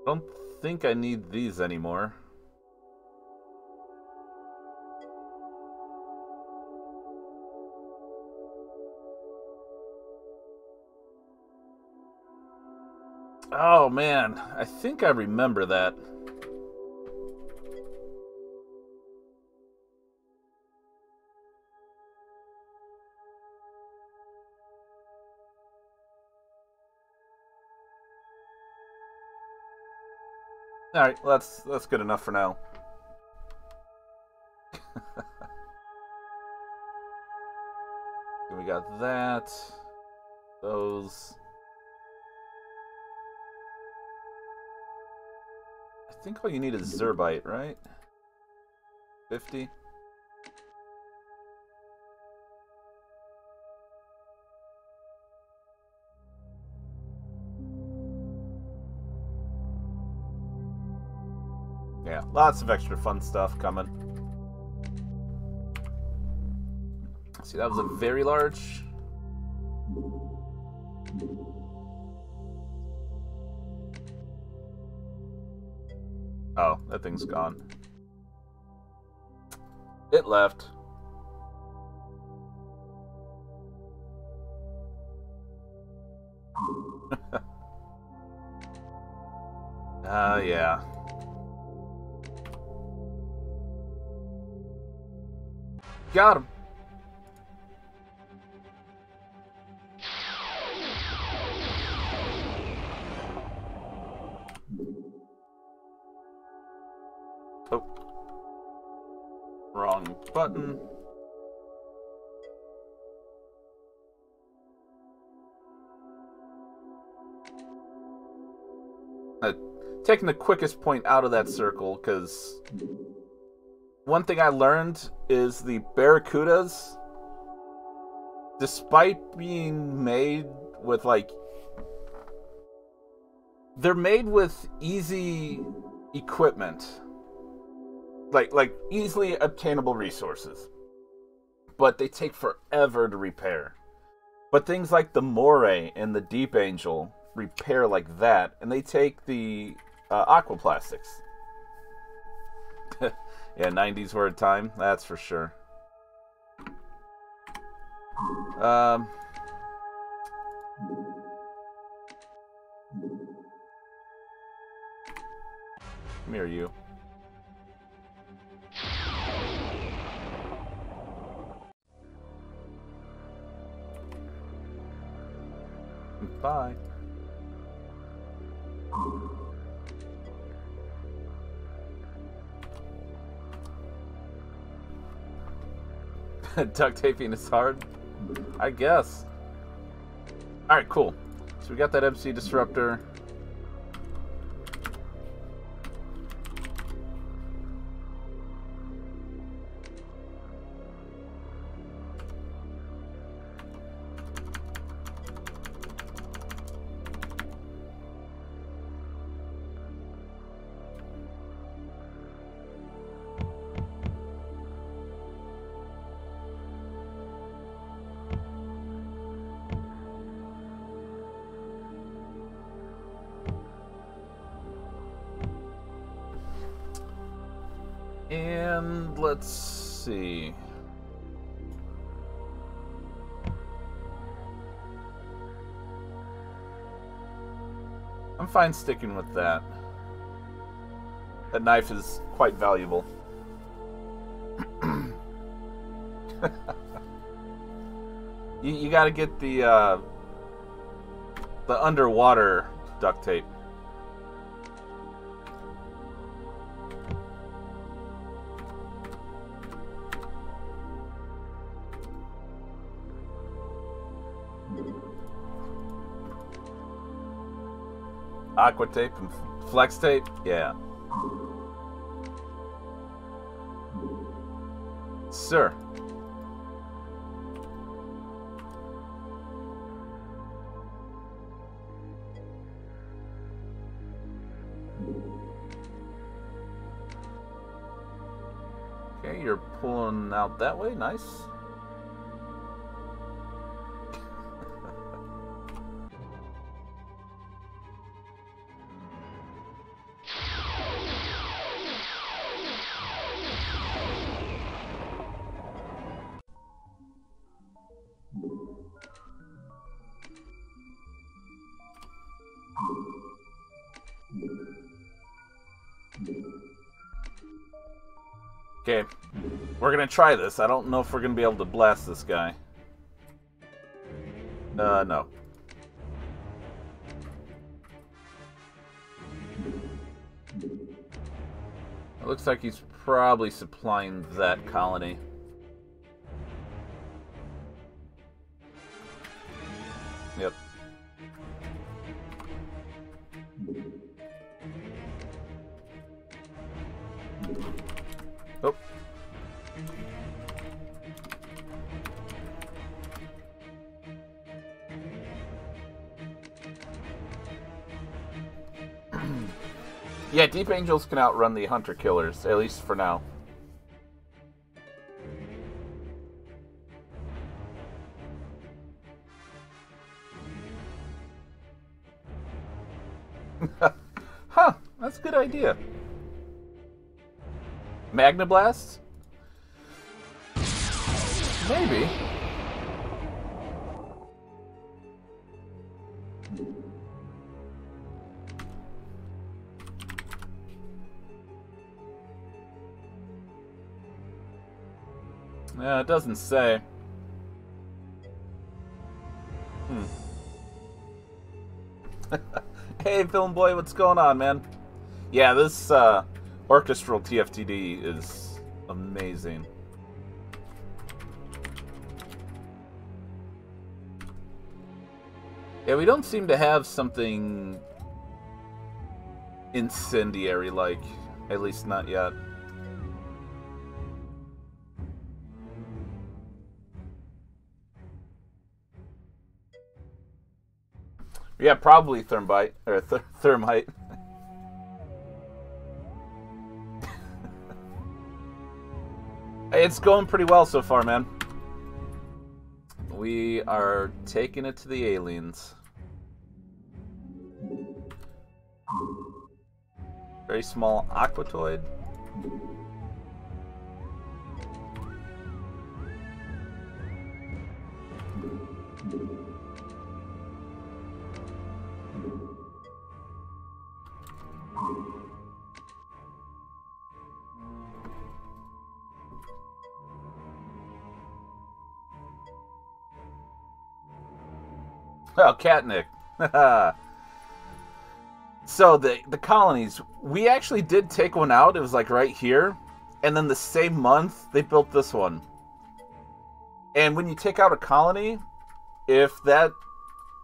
I don't think I need these anymore. Oh, man. I think I remember that. All right, well, that's good enough for now. We got that. Those... I think all you need is Zrbite, right? 50. Yeah, lots of extra fun stuff coming. See, that was a very large... Oh, that thing's gone. It left. Yeah. Got him. Wrong button. Taking the quickest point out of that circle, because one thing I learned is the Barracudas, despite being made with, like... They're made with easy equipment. Like easily obtainable resources, but they take forever to repair. But things like the Moray and the Deep Angel repair like that, and they take the Aquaplastics. Yeah, 90s were a time, that's for sure. Come here, you. Bye. Duct taping is hard, I guess. All right, cool. So we got that MC disruptor. And let's see. I'm fine sticking with that. That knife is quite valuable. You gotta get the underwater duct tape. Aqua tape and flex tape? Yeah. Sir. Okay, you're pulling out that way. Nice. Okay, we're gonna try this. I don't know if we're gonna be able to blast this guy. No. It looks like he's probably supplying that colony. Yep. Oh. Yeah, Deep Angels can outrun the Hunter Killers, at least for now. Huh, that's a good idea. Magna Blast? Maybe. Yeah, it doesn't say. Hey, Film Boy, what's going on, man? Yeah, this, orchestral TFTD is amazing. Yeah, we don't seem to have something incendiary-like, at least not yet. Yeah, probably Thermite, or Thermite. It's going pretty well so far, man. We are taking it to the aliens. Very small Aquatoid. Oh, Katnick. So the colonies, we actually did take one out. It was like right here. And then the same month, they built this one. And when you take out a colony, if that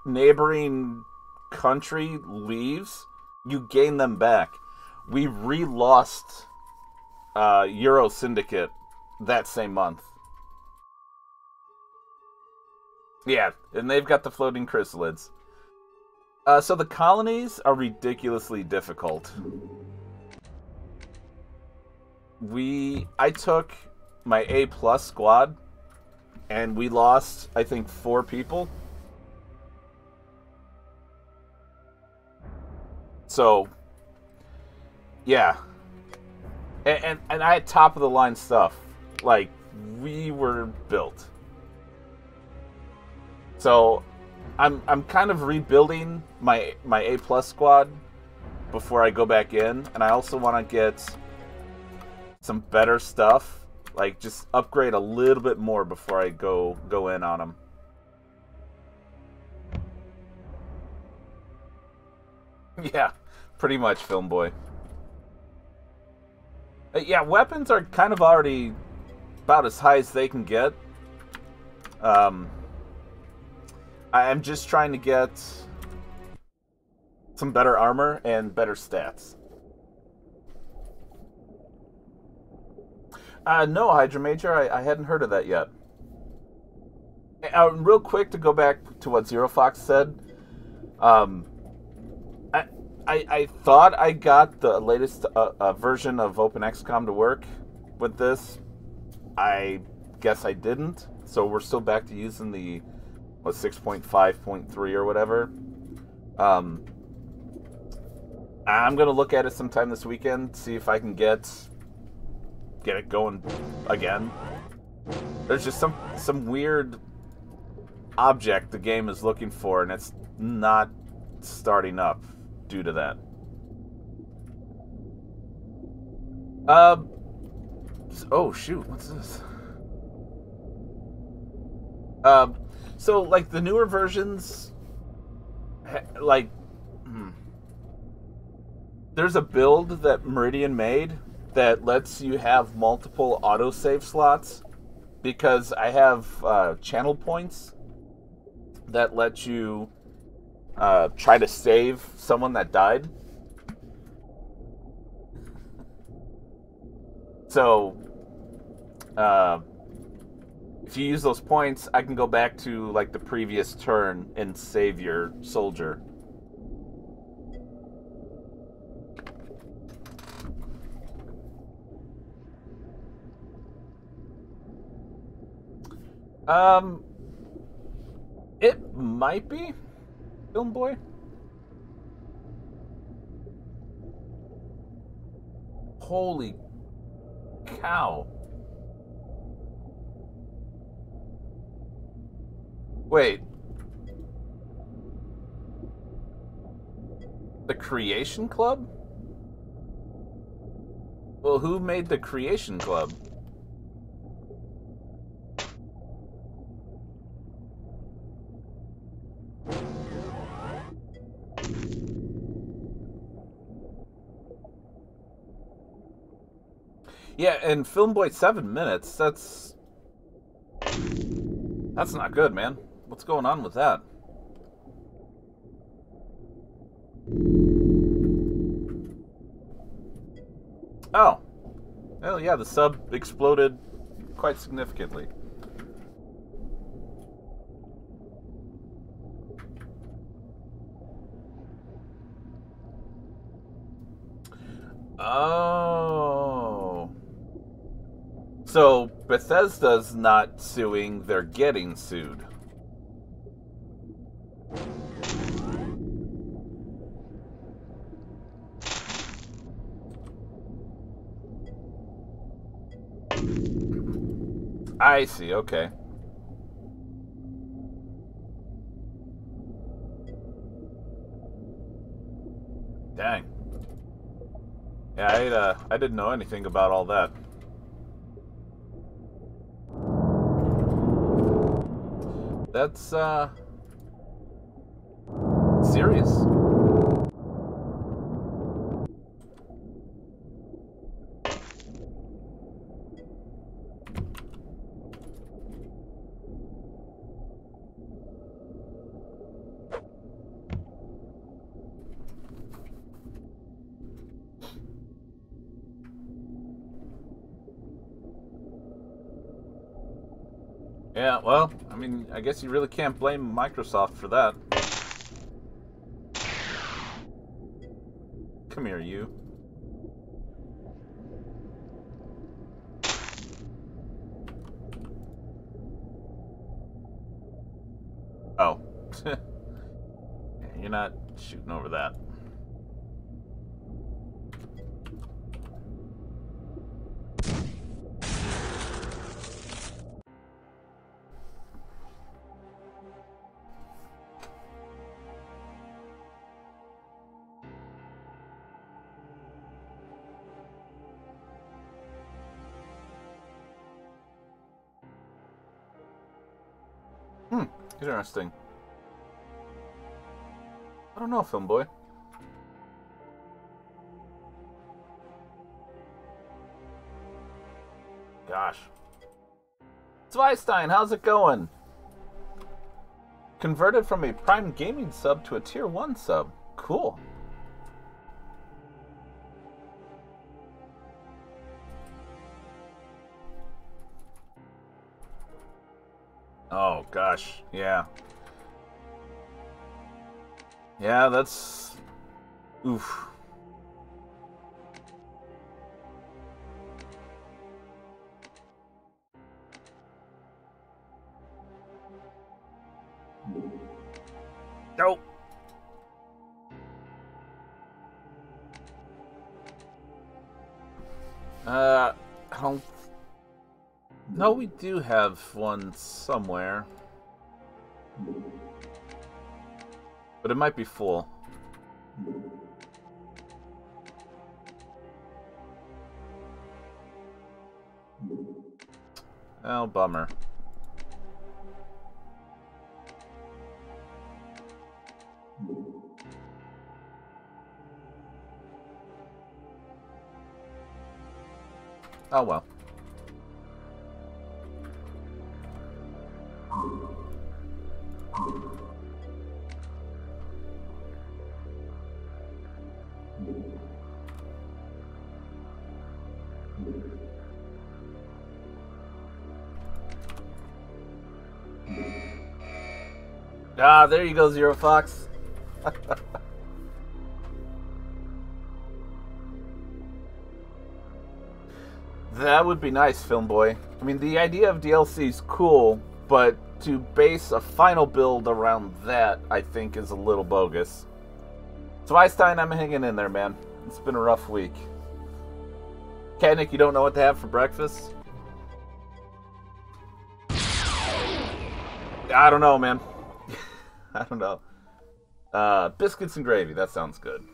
neighboring country leaves, you gain them back. We re-lost Euro Syndicate that same month. Yeah, and they've got the floating chrysalids. So the colonies are ridiculously difficult. I took my A+ squad, and we lost, I think, 4 people. So, yeah. And I had top of the line stuff. Like, we were built. So I'm kind of rebuilding my A+ squad before I go back in, and I also want to get some better stuff, like just upgrade a little bit more before I go in on them. Yeah, pretty much, Film Boy. Yeah, weapons are kind of already about as high as they can get. I'm just trying to get some better armor and better stats. No, Hydra Major, I hadn't heard of that yet. Real quick, to go back to what Zero Fox said, I thought I got the latest version of OpenXCOM to work with this. I guess I didn't, so we're still back to using the 6.5.3 or whatever. I'm gonna look at it sometime this weekend, see if I can get it going again. There's just some weird object the game is looking for, and it's not starting up due to that. Oh shoot, what's this? So like the newer versions, like there's a build that Meridian made that lets you have multiple autosave slots, because I have channel points that let you try to save someone that died. So, if you use those points, I can go back to like the previous turn and save your soldier. It might be, Film Boy. Holy cow. Wait. The Creation Club? Well, who made the Creation Club? Yeah, and Filmboy, 7 minutes, that's not good, man. What's going on with that? Oh. Well, yeah, the sub exploded quite significantly. Oh. So Bethesda's not suing, they're getting sued. I see, okay. Dang. Yeah, I didn't know anything about all that. That's, serious. Yeah, well, I mean, I guess you really can't blame Microsoft for that. Come here, you. Oh. You're not shooting over that. Hmm, interesting. I don't know, Film Boy. Gosh. Zweistein, how's it going? Converted from a Prime Gaming sub to a Tier 1 sub. Cool. Oh, gosh. Yeah. Yeah, that's... Oof. Nope. I don't... No, we do have one somewhere. But it might be full. Oh, bummer. Oh, well. Ah, there you go, Zero Fox. That would be nice, Film Boy. I mean, the idea of DLC is cool, but to base a final build around that, I think, is a little bogus. So, Einstein, I'm hanging in there, man. It's been a rough week. Katnick, you don't know what to have for breakfast? I don't know, man. I don't know. Biscuits and gravy, that sounds good.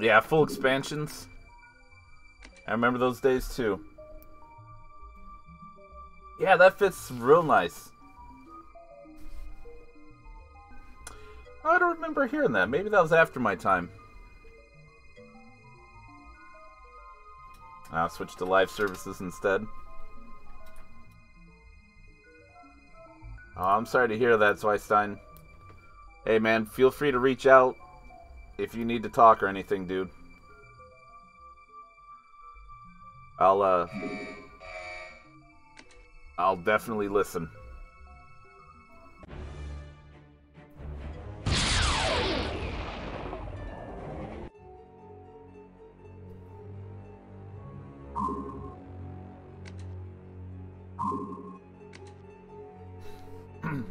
Yeah, full expansions. I remember those days, too. Yeah, that fits real nice. I don't remember hearing that. Maybe that was after my time. I'll switch to live services instead. Oh, I'm sorry to hear that, Zweistein. Hey, man, feel free to reach out if you need to talk or anything, dude. I'll definitely listen.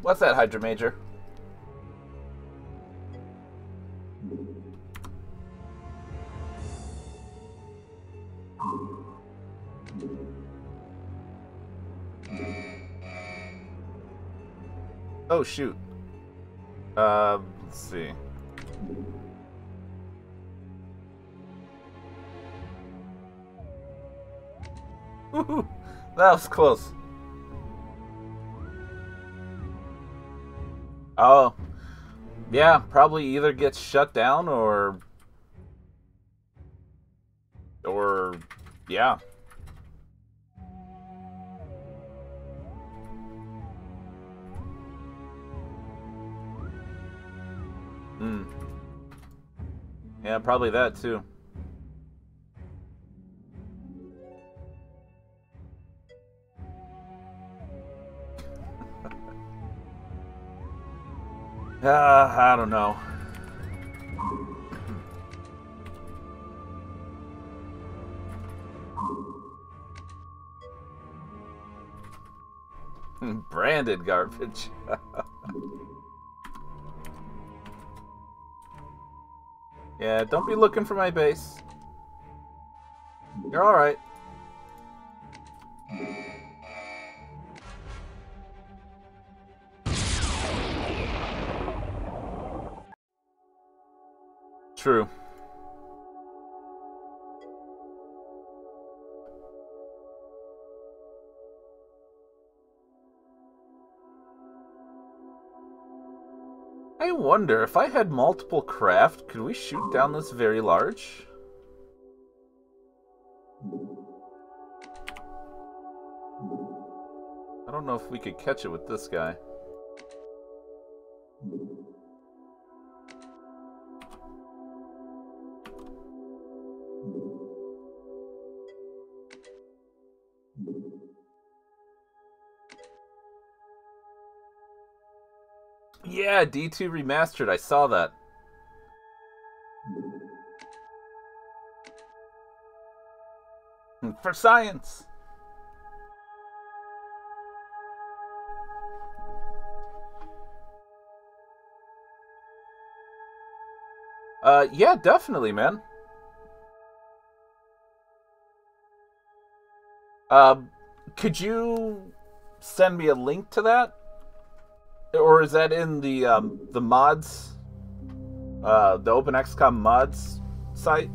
What's that, Hydra Major? Oh, shoot. Let's see. Woohoo! That was close. Oh. Yeah, probably either gets shut down or... yeah. Hmm. Yeah, probably that, too. I don't know. Branded garbage. Yeah, don't be looking for my base. You're alright. True. I wonder, if I had multiple craft, could we shoot down this very large? I don't know if we could catch it with this guy. Yeah, D2 Remastered, I saw that. For science! Yeah, definitely, man. Could you send me a link to that? Or is that in the mods, the OpenXCOM mods site?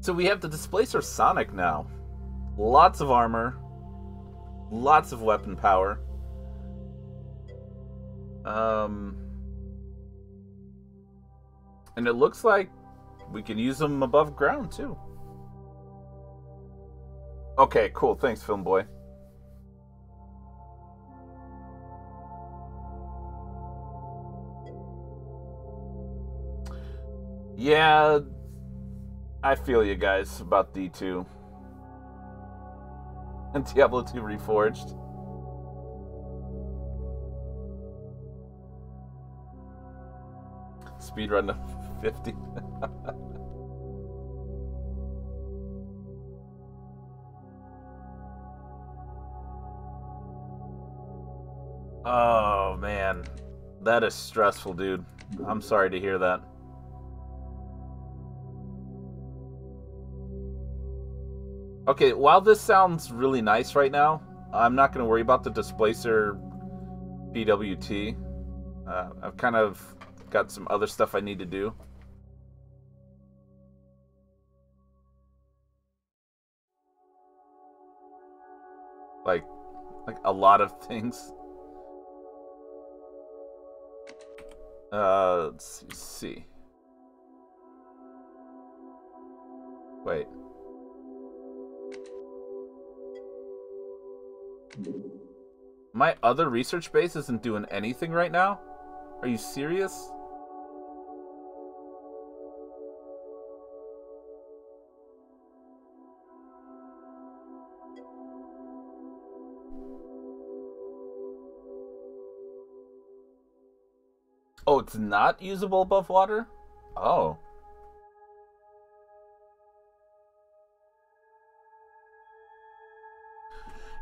So we have the Displacer Sonic now. Lots of armor, lots of weapon power. And it looks like we can use them above ground too. Okay, cool. Thanks, Film Boy. Yeah, I feel you guys about D2 and Diablo 2 Reforged. Speedrun to 50. Oh, man. That is stressful, dude. I'm sorry to hear that. Okay, while this sounds really nice right now, I'm not going to worry about the Displacer PWT. I've kind of got some other stuff I need to do. Like a lot of things. Let's see. Wait. My other research base isn't doing anything right now? Are you serious? Oh, it's not usable above water? Oh.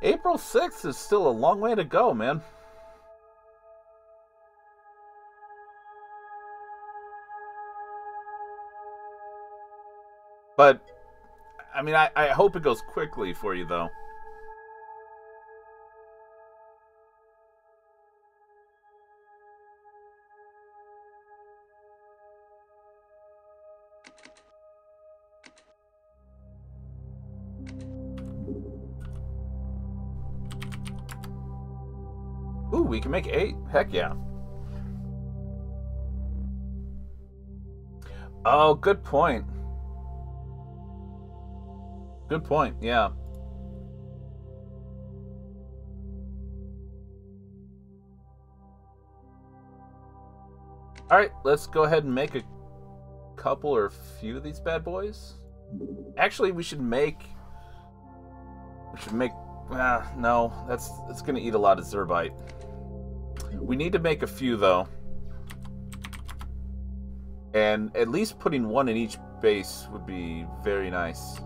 April 6th is still a long way to go, man. But, I mean, I hope it goes quickly for you, though. We can make 8. Heck yeah. Oh, good point. Good point, yeah. Alright, let's go ahead and make a couple or a few of these bad boys. Actually, we should make... no, that's going to eat a lot of Zrbite. We need to make a few, though. And at least putting one in each base would be very nice.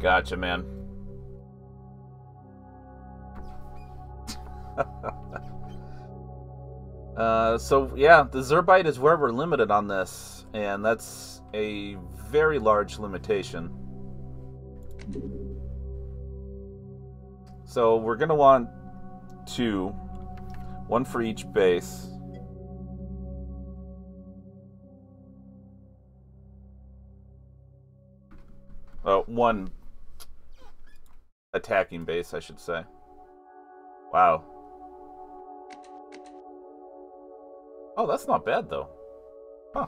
Gotcha, man. So, yeah, the Zrbite is where we're limited on this, and that's a very large limitation. So we're going to want 2, 1 for each base. one attacking base, I should say. Wow. Oh, that's not bad, though. Huh.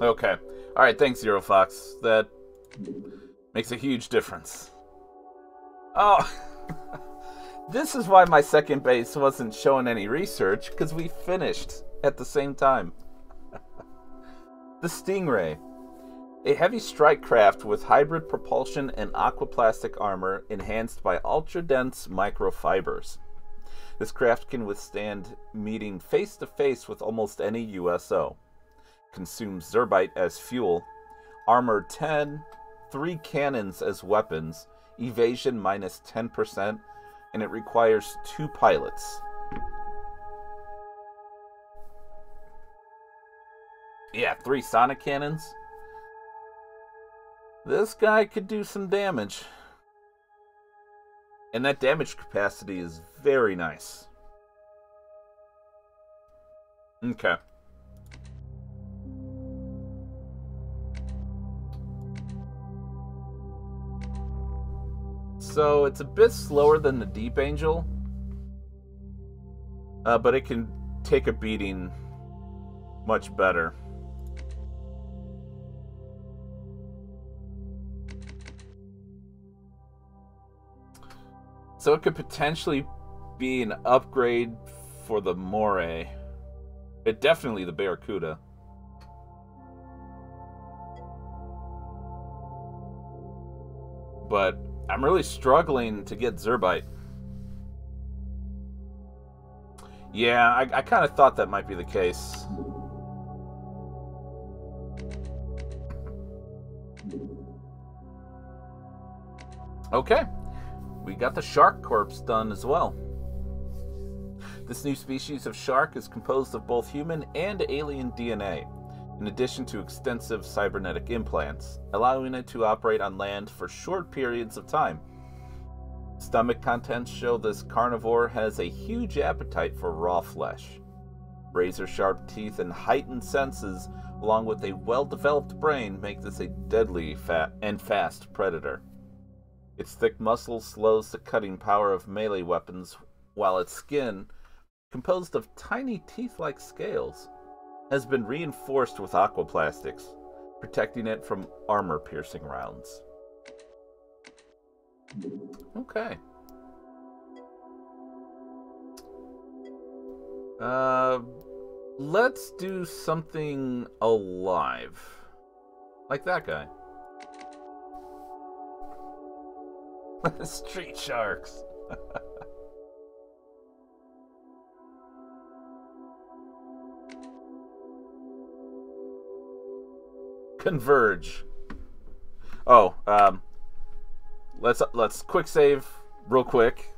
Okay. All right, thanks, Zero Fox. That makes a huge difference. Oh, this is why my second base wasn't showing any research, because we finished at the same time. The Stingray. A heavy strike craft with hybrid propulsion and aquaplastic armor enhanced by ultra-dense microfibers. This craft can withstand meeting face-to-face with almost any USO. Consumes Zrbite as fuel, armor 10, 3 cannons as weapons, evasion minus 10%, and it requires 2 pilots. Yeah, 3 sonic cannons. This guy could do some damage. And that damage capacity is very nice. Okay. So it's a bit slower than the Deep Angel, but it can take a beating much better. So it could potentially be an upgrade for the Moray. But definitely the Barracuda. But I'm really struggling to get Zrbite. Yeah, I kind of thought that might be the case. Okay. We got the shark corpse done as well. This new species of shark is composed of both human and alien DNA, in addition to extensive cybernetic implants, allowing it to operate on land for short periods of time. Stomach contents show this carnivore has a huge appetite for raw flesh. Razor-sharp teeth and heightened senses, along with a well-developed brain, make this a deadly fast predator. Its thick muscle slows the cutting power of melee weapons, while its skin, composed of tiny teeth-like scales, has been reinforced with aquaplastics, protecting it from armor-piercing rounds. Okay. Let's do something alive. Like that guy. Street sharks. Converge. Oh, let's quick save real quick,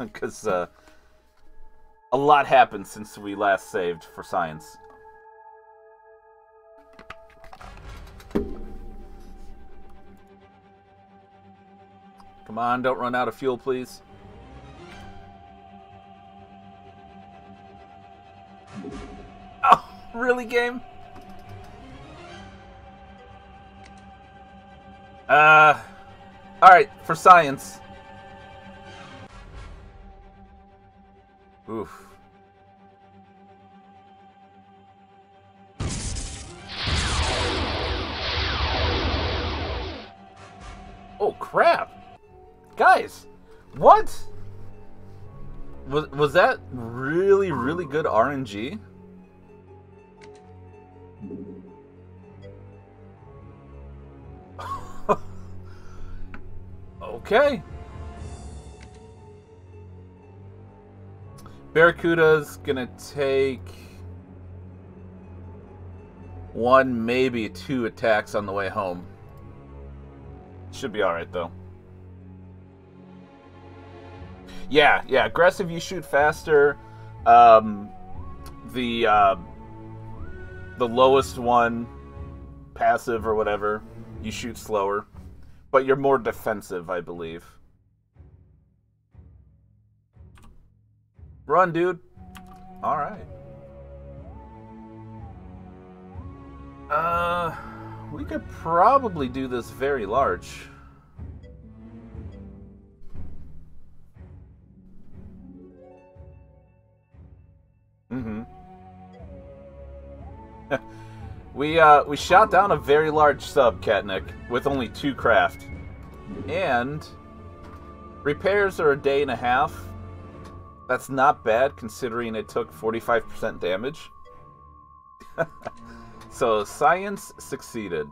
because a lot happened since we last saved for science. Come on, don't run out of fuel, please. Oh, really, game? Alright, for science. Oof. Oh, crap. Guys, what? Was that really, really good RNG? Okay. Barracuda's gonna take one, maybe two attacks on the way home. Should be alright, though. Yeah, yeah. Aggressive, you shoot faster. The lowest one, passive or whatever, you shoot slower. But you're more defensive, I believe. Run, dude. All right. We could probably do this very large. We shot down a very large sub, Katnick, with only 2 craft. And repairs are a day and a half. That's not bad, considering it took 45% damage. So, science succeeded.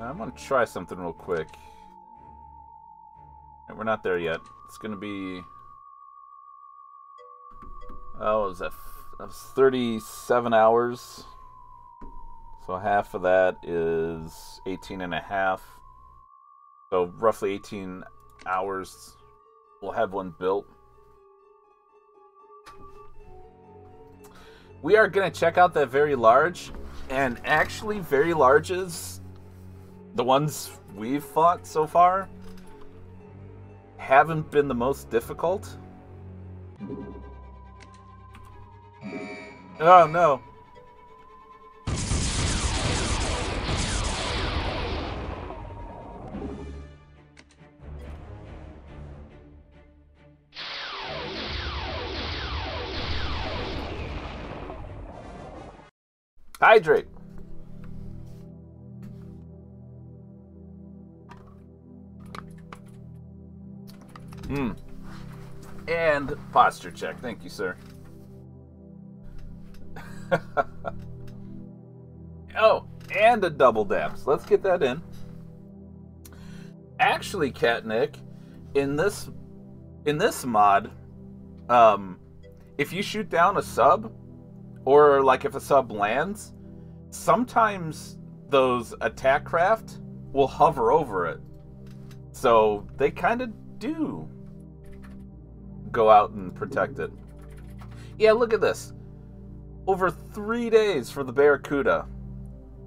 I'm going to try something real quick. We're not there yet. It's going to be... Oh, what was that? That was 37 hours. So half of that is 18 and a half. So roughly 18 hours we'll have one built. We are going to check out that very large. And actually, very large is... The ones we've fought so far haven't been the most difficult. Oh no. Hydrate. And posture check. Thank you, sir. Oh, and a double dab. So let's get that in. Actually, Katnick, in this mod, if you shoot down a sub, or like if a sub lands, sometimes those attack craft will hover over it. So they kind of do go out and protect it. Yeah, look at this. Over 3 days for the Barracuda.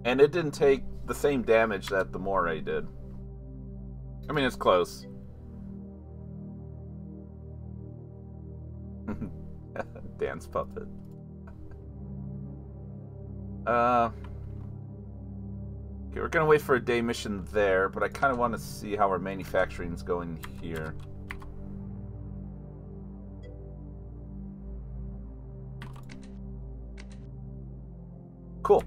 And it didn't take the same damage that the Moray did. I mean, it's close. Dance puppet. Okay, we're going to wait for a day mission there, but I kind of want to see how our manufacturing's going here. Cool.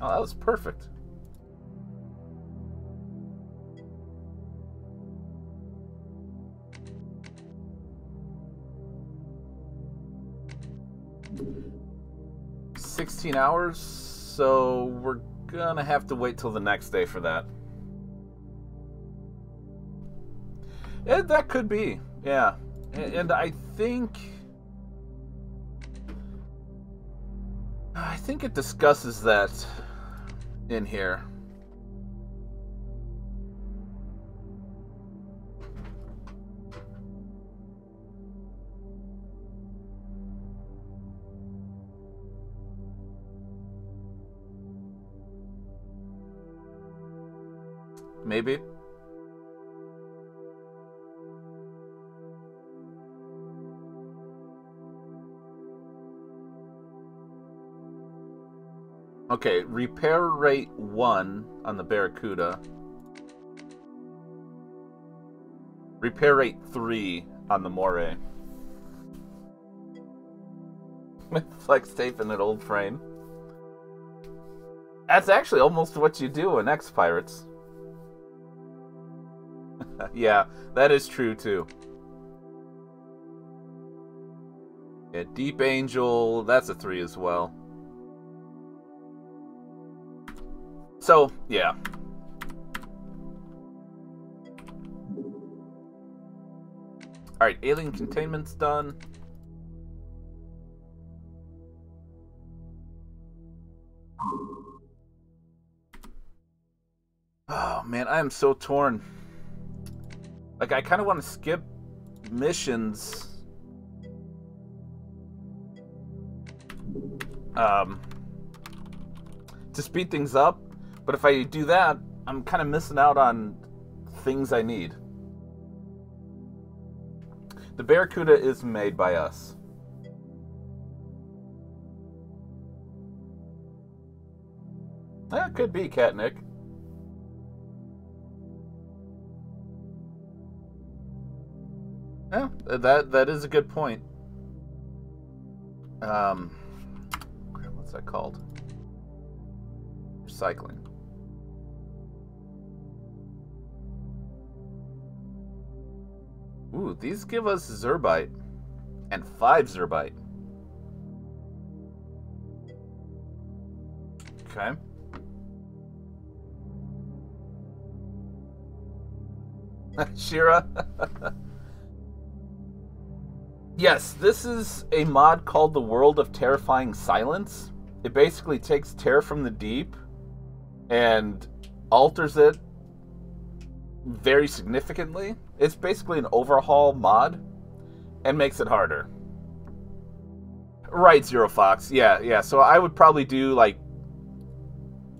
Oh, that was perfect. Mm-hmm. 16 hours, so we're gonna have to wait till the next day for that. And that could be, yeah. And I think... it discusses that in here. Maybe. Okay, repair rate 1 on the Barracuda. Repair rate 3 on the Moray. Flex tape in an old frame. That's actually almost what you do in X-Pirates. Yeah, that is true too. Yeah, Deep Angel, that's a 3 as well. So, yeah. Alright, alien containment's done. Oh, man, I am so torn. Like, I kind of want to skip missions. To speed things up. But if I do that, I'm kind of missing out on things I need. The Barracuda is made by us. That could be Katnick. Yeah, that is a good point. What's that called? Recycling. Ooh, these give us Zrbite and 5 Zrbite. Okay. Shira. Yes, this is a mod called the World of Terrifying Silence. It basically takes Terror from the Deep and alters it very significantly. It's basically an overhaul mod and makes it harder. Right, Zero Fox. Yeah, yeah. So I would probably do like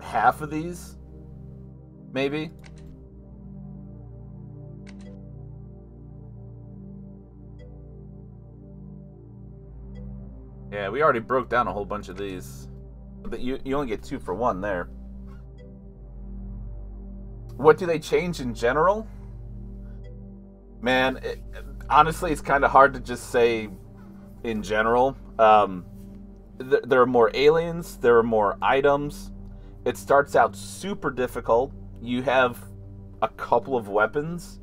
half of these, maybe. Yeah, we already broke down a whole bunch of these. But you only get 2 for 1 there. What do they change in general? Man, honestly, it's kind of hard to just say in general. There are more aliens. There are more items. It starts out super difficult. You have a couple of weapons.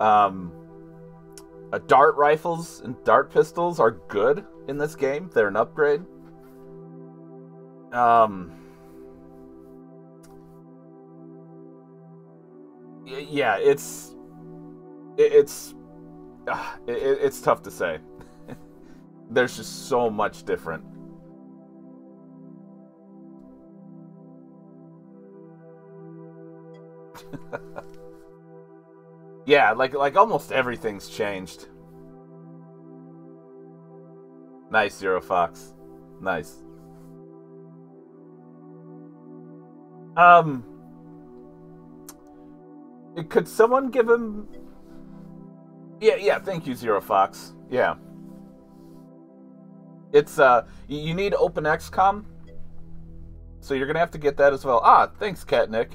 Dart rifles and dart pistols are good in this game. They're an upgrade. Yeah, it's tough to say. There's just so much different. Yeah, like almost everything's changed. Nice, Zero Fox. Nice. Could someone give him... Yeah, thank you, Zero Fox. Yeah. It's, you need OpenXCOM, so you're gonna have to get that as well. Ah, thanks, Katnick.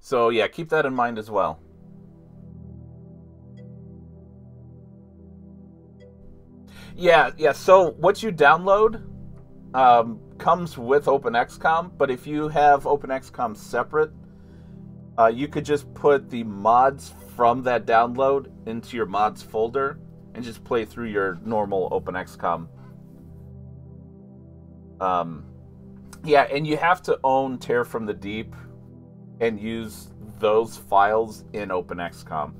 So, yeah, keep that in mind as well. Yeah, so what you download comes with OpenXCOM, but if you have OpenXCOM separate, you could just put the mods from that download into your mods folder and just play through your normal OpenXCOM. Yeah, and you have to own Terror from the Deep and use those files in OpenXCOM.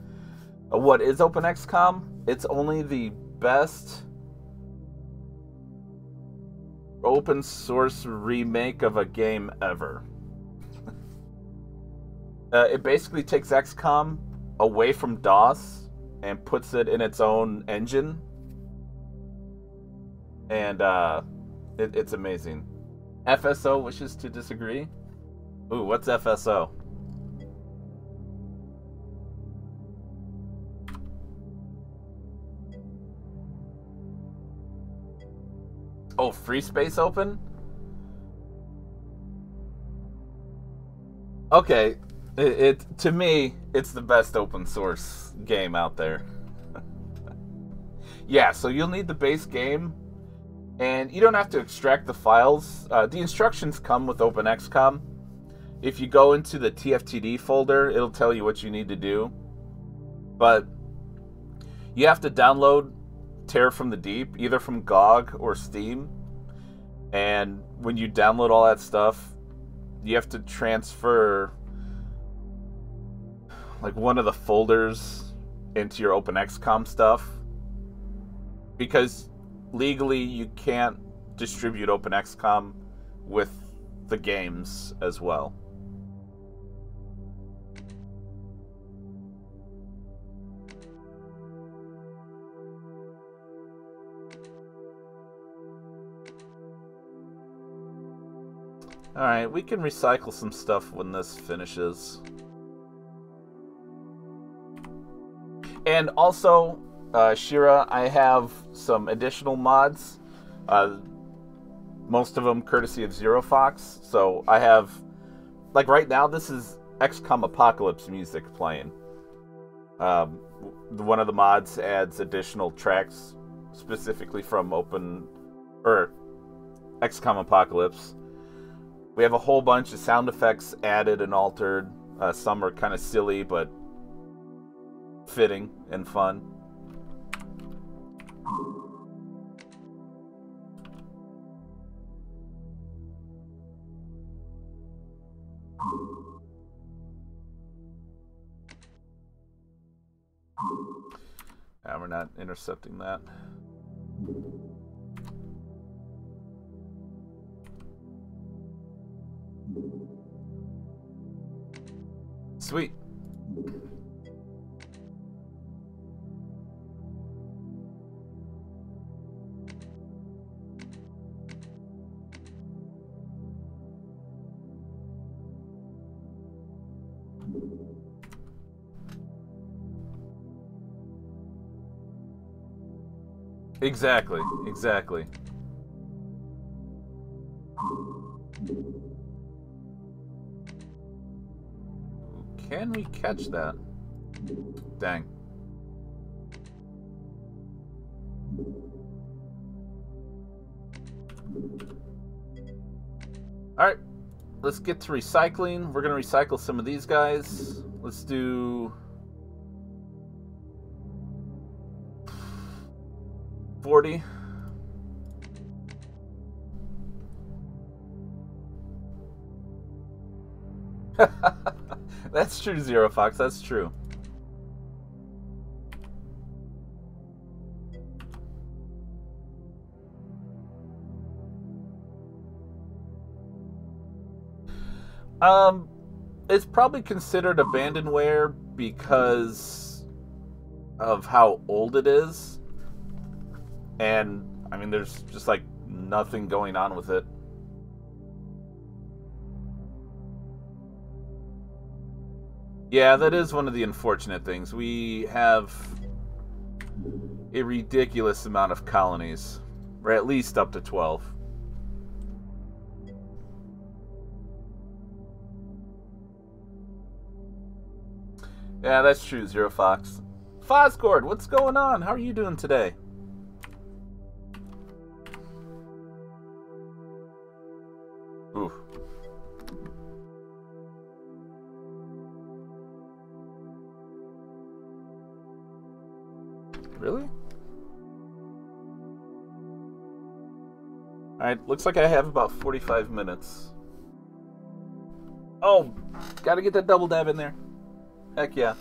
What is OpenXCOM? It's only the best open source remake of a game ever. It basically takes XCOM away from DOS and puts it in its own engine. And it's amazing. FSO wishes to disagree. Ooh, what's FSO? Oh, Free Space Open? Okay, it to me, it's the best open source game out there. Yeah, so you'll need the base game, and you don't have to extract the files. The instructions come with OpenXCOM. If you go into the TFTD folder, it'll tell you what you need to do. But you have to download Terror from the Deep, either from GOG or Steam. And when you download all that stuff, you have to transfer like one of the folders into your OpenXCOM stuff. Because legally you can't distribute OpenXCOM with the games as well. Alright, we can recycle some stuff when this finishes. And also, Shira, I have some additional mods. Most of them courtesy of Zero Fox. So I have, like right now, this is XCOM Apocalypse music playing. One of the mods adds additional tracks specifically from XCOM Apocalypse. We have a whole bunch of sound effects added and altered. Some are kind of silly, but fitting and fun. And we're not intercepting that. Sweet. Exactly, exactly. Can we catch that? Dang. Alright, let's get to recycling. We're going to recycle some of these guys. Let's do 40. That's true, Zero Fox, that's true. It's probably considered abandonware because of how old it is. And, I mean, there's just, like, nothing going on with it. Yeah, that is one of the unfortunate things. We have a ridiculous amount of colonies, or at least up to 12. Yeah, that's true, Zero Fox. Fosgord, what's going on? How are you doing today? Oof. Really? Alright, looks like I have about 45 minutes. Oh, gotta get that double dab in there. Heck yeah.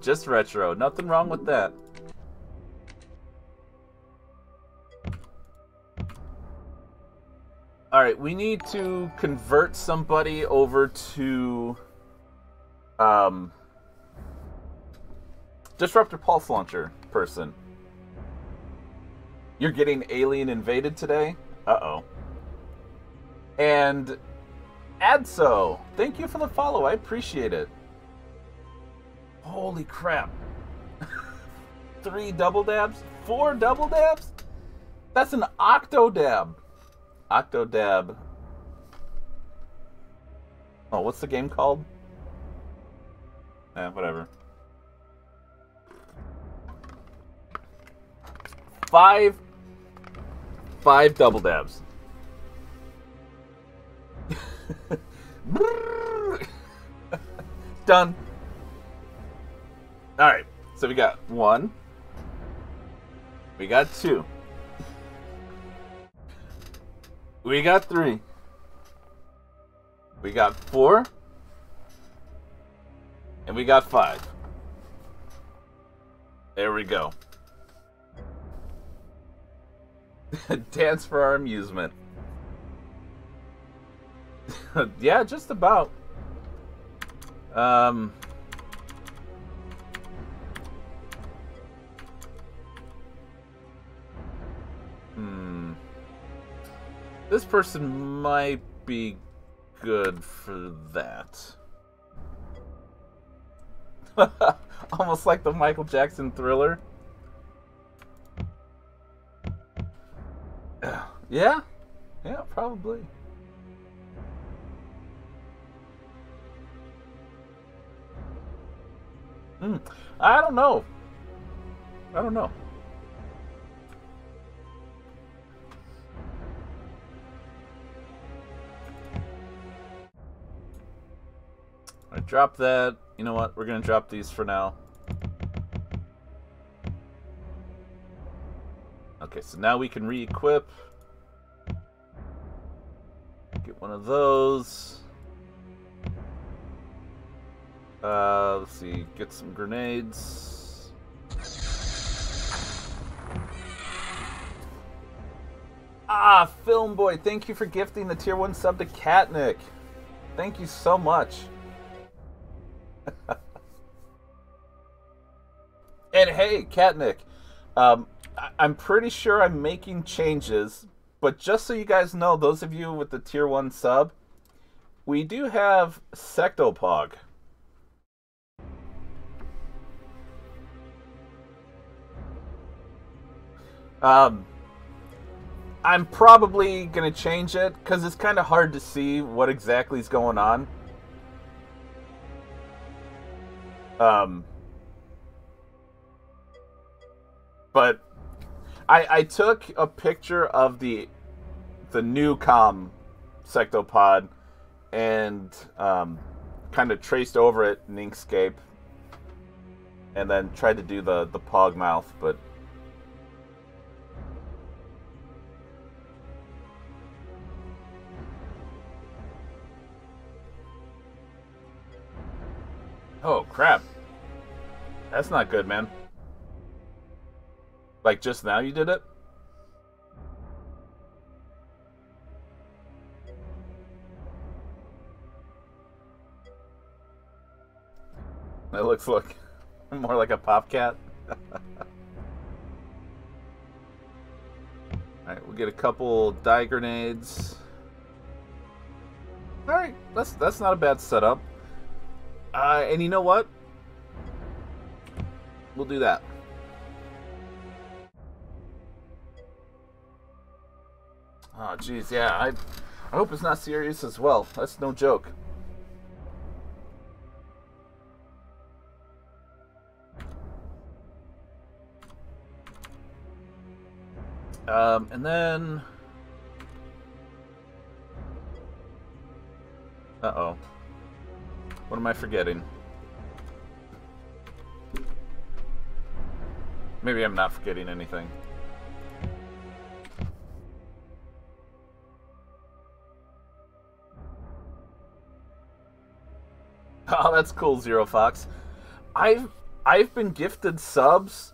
Just retro, nothing wrong with that. Alright, we need to convert somebody over to Disruptor Pulse Launcher person. You're getting alien invaded today? Uh-oh. And Adso, thank you for the follow. I appreciate it. Holy crap. 3 double dabs? 4 double dabs? That's an octodab. Octodab. Oh, what's the game called? Eh, whatever. 5 double dabs. Done. Alright, so we got 1. We got 2. We got 3. We got 4. And we got 5. There we go. Dance for our amusement. Yeah, just about. This person might be good for that. Almost like the Michael Jackson Thriller. Yeah? Yeah, probably. I don't know. I don't know. I dropped that. You know what? We're going to drop these for now. Okay, so now we can re-equip. Get one of those. Let's see. Get some grenades. Ah, Film Boy, thank you for gifting the Tier 1 sub to Katnick. Thank you so much. And hey, Katnick, I'm pretty sure I'm making changes, but just so you guys know, those of you with the Tier 1 sub, we do have Sectopog. I'm probably going to change it, because it's kind of hard to see what exactly is going on. But I took a picture of the new comm sectopod and kind of traced over it in Inkscape and then tried to do the pog mouth, but oh crap. That's not good, man. Like, just now you did it? It looks like more like a popcat. Alright, we'll get a couple dye grenades. Alright, that's not a bad setup. And you know what? We'll do that. Oh, jeez, yeah, I hope it's not serious as well. That's no joke. And then... Uh-oh. What am I forgetting? Maybe I'm not forgetting anything. Oh, that's cool, Zero Fox. I've been gifted subs,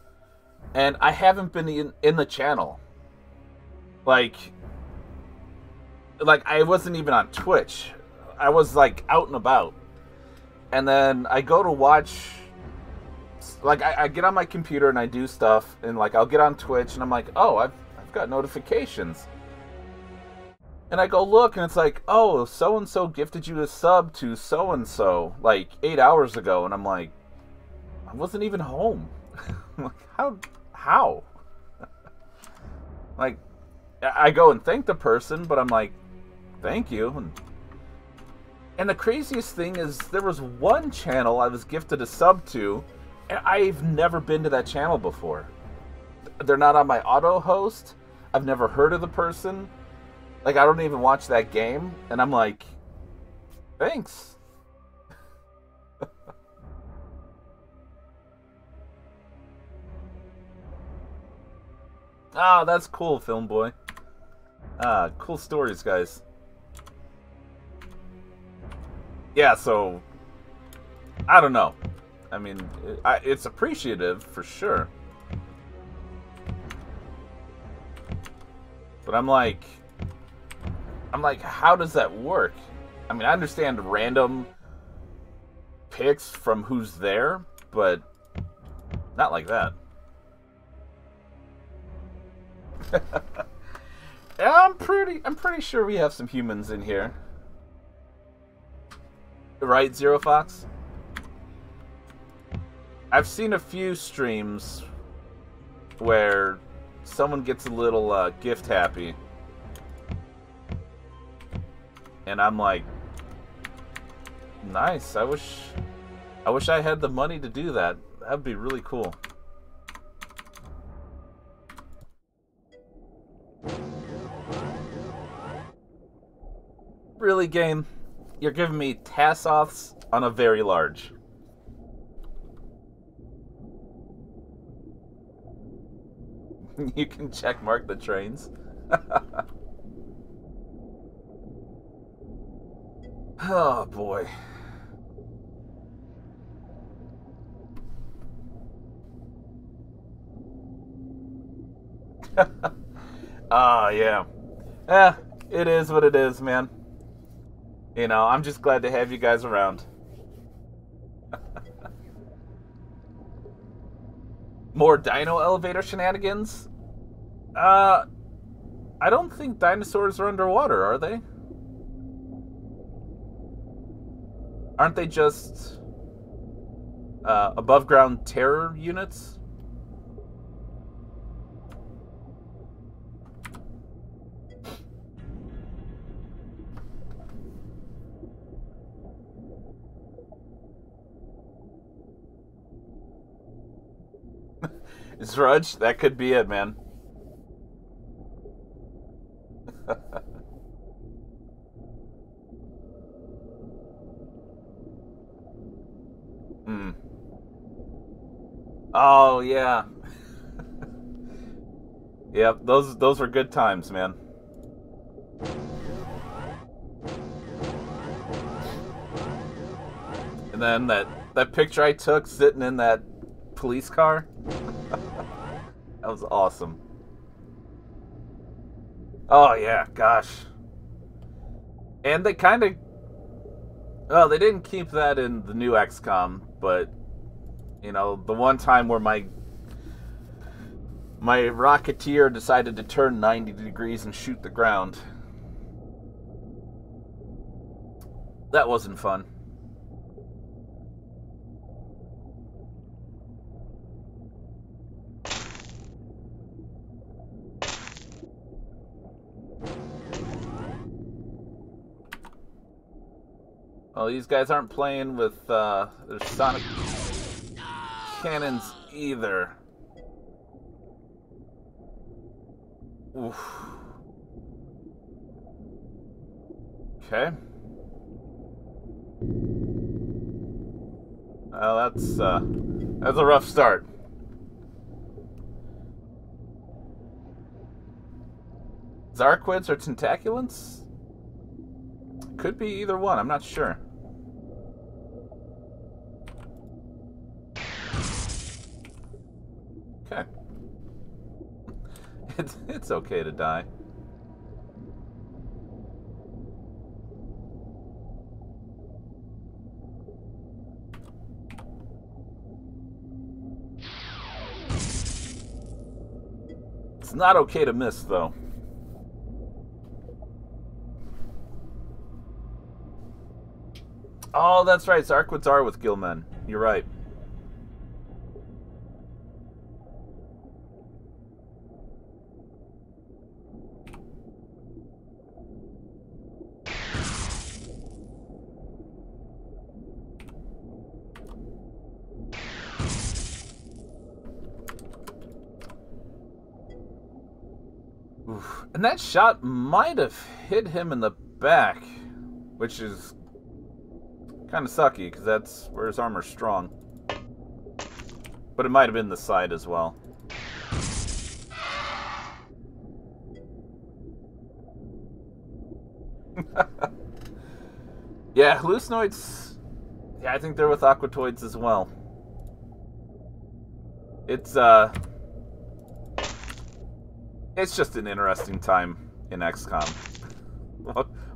and I haven't been in the channel. Like I wasn't even on Twitch. I was like out and about, and then I go to watch. Like I get on my computer and I do stuff, and like I'll get on Twitch, and I'm like, oh, I've got notifications. And I go look, and it's like, oh, so-and-so gifted you a sub to so-and-so, like, 8 hours ago. And I'm like, I wasn't even home. I'm like, how? Like, I go and thank the person, but I'm like, thank you. And the craziest thing is there was one channel I was gifted a sub to, and I've never been to that channel before. They're not on my auto-host. I've never heard of the person. Like, I don't even watch that game, and I'm like, thanks. Ah, oh, that's cool, Film Boy. Ah, cool stories, guys. Yeah, so, I don't know. I mean, it's appreciative, for sure. But I'm like, how does that work? I mean, I understand random picks from who's there, but not like that. I'm pretty sure we have some humans in here. Right, Zero Fox? I've seen a few streams where someone gets a little gift happy. And I'm like, nice, I wish I had the money to do that. That'd be really cool. Really, game? You're giving me tassoths on a very large. You can check mark the trains. Oh boy. Ah, yeah. Eh, it is what it is, man. You know, I'm just glad to have you guys around. More dino elevator shenanigans? I don't think dinosaurs are underwater, are they? Aren't they just above-ground terror units? Zrudge, that could be it, man. Hmm. Oh yeah. Yep, those were good times, man. And then that picture I took sitting in that police car. That was awesome. Oh yeah, gosh. And they kind of... well, they didn't keep that in the new XCOM, but, you know, the one time where my Rocketeer decided to turn 90 degrees and shoot the ground. That wasn't fun. Well, these guys aren't playing with their sonic cannons either. Oof. Okay. Well, that's a rough start. Zarquids or Tentaculants? Could be either one. I'm not sure. It's okay to die. It's not okay to miss, though. Oh, that's right. Zarquids are with Gilmen. You're right. And that shot might have hit him in the back, which is kind of sucky, because that's where his armor's strong. But it might have been the side as well. Yeah, hallucinoids, yeah, I think they're with aquatoids as well. It's just an interesting time in XCOM.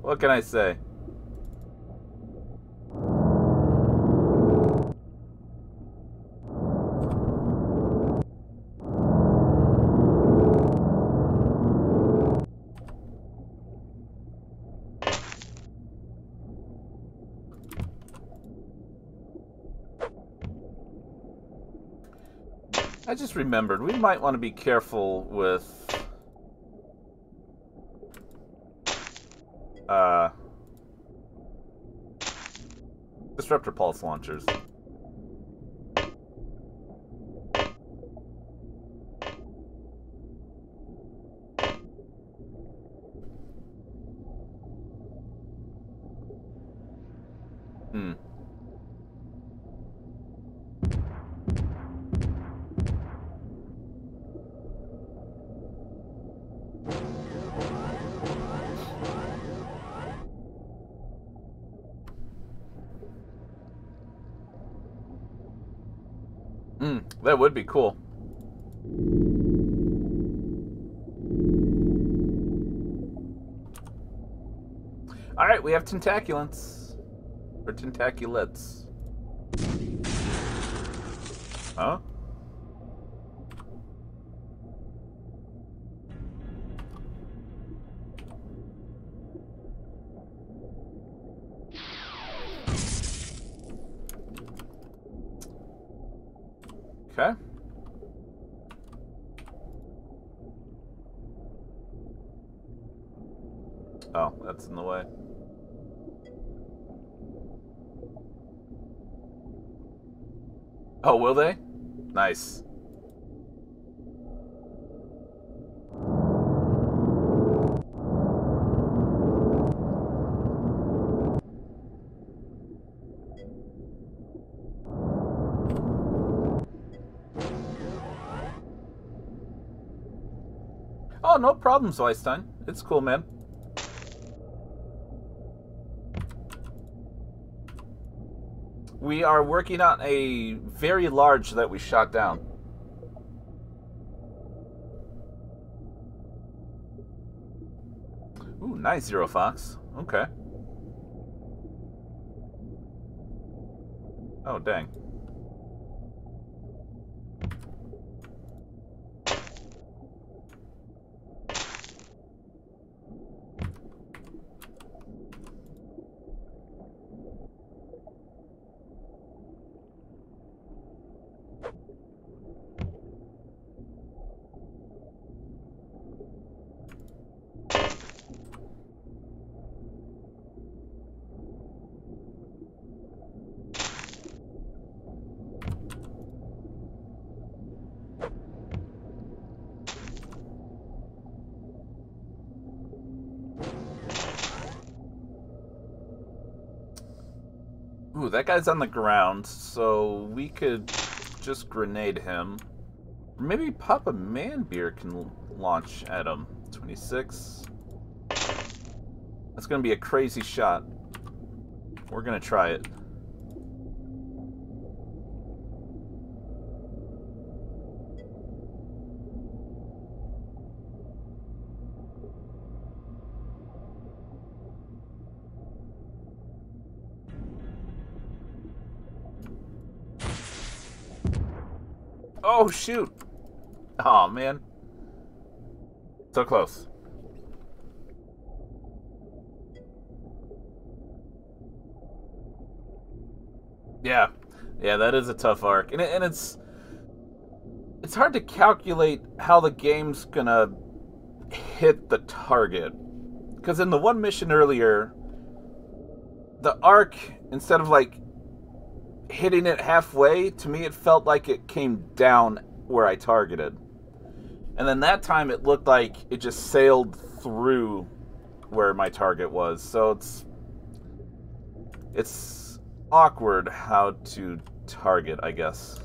What can I say? I just remembered, we might want to be careful with Disruptor Pulse Launchers. That would be cool. All right, we have Tentaculants. Or Tentaculets. Huh? Okay. Oh, that's in the way. Oh, will they? Nice. Oh, no problem, Zweistein. It's cool, man. We are working on a very large that we shot down. Ooh, nice, Zero Fox. Okay. Oh, dang. That guy's on the ground, so we could just grenade him. Maybe Papa Manbeer can launch at him. 26. That's going to be a crazy shot. We're going to try it. Oh, shoot. Oh, man. So close. Yeah. Yeah, that is a tough arc. And it's hard to calculate how the game's gonna hit the target. Because in the one mission earlier, the arc, instead of, like, hitting it halfway, to me it felt like it came down where I targeted. And then that time it looked like it just sailed through where my target was. So it's awkward how to target, I guess.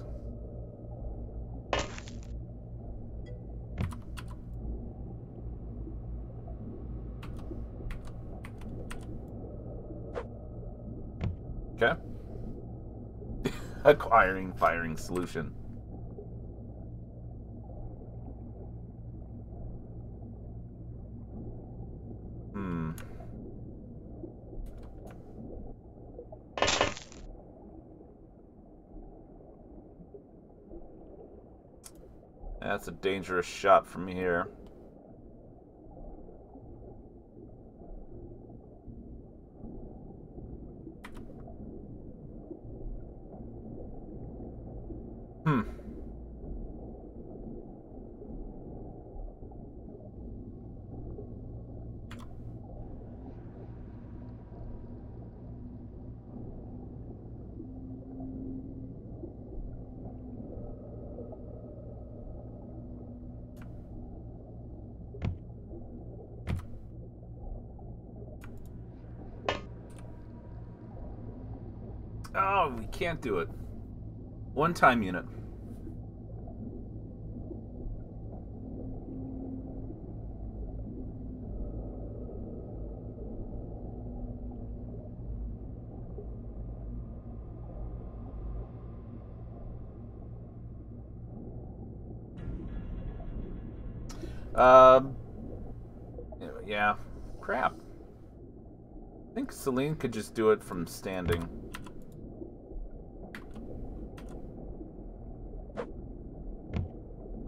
Okay. Acquiring firing solution. Hmm. That's a dangerous shot from here. probably can't do it. One-time unit. Yeah. Crap. I think Celine could just do it from standing.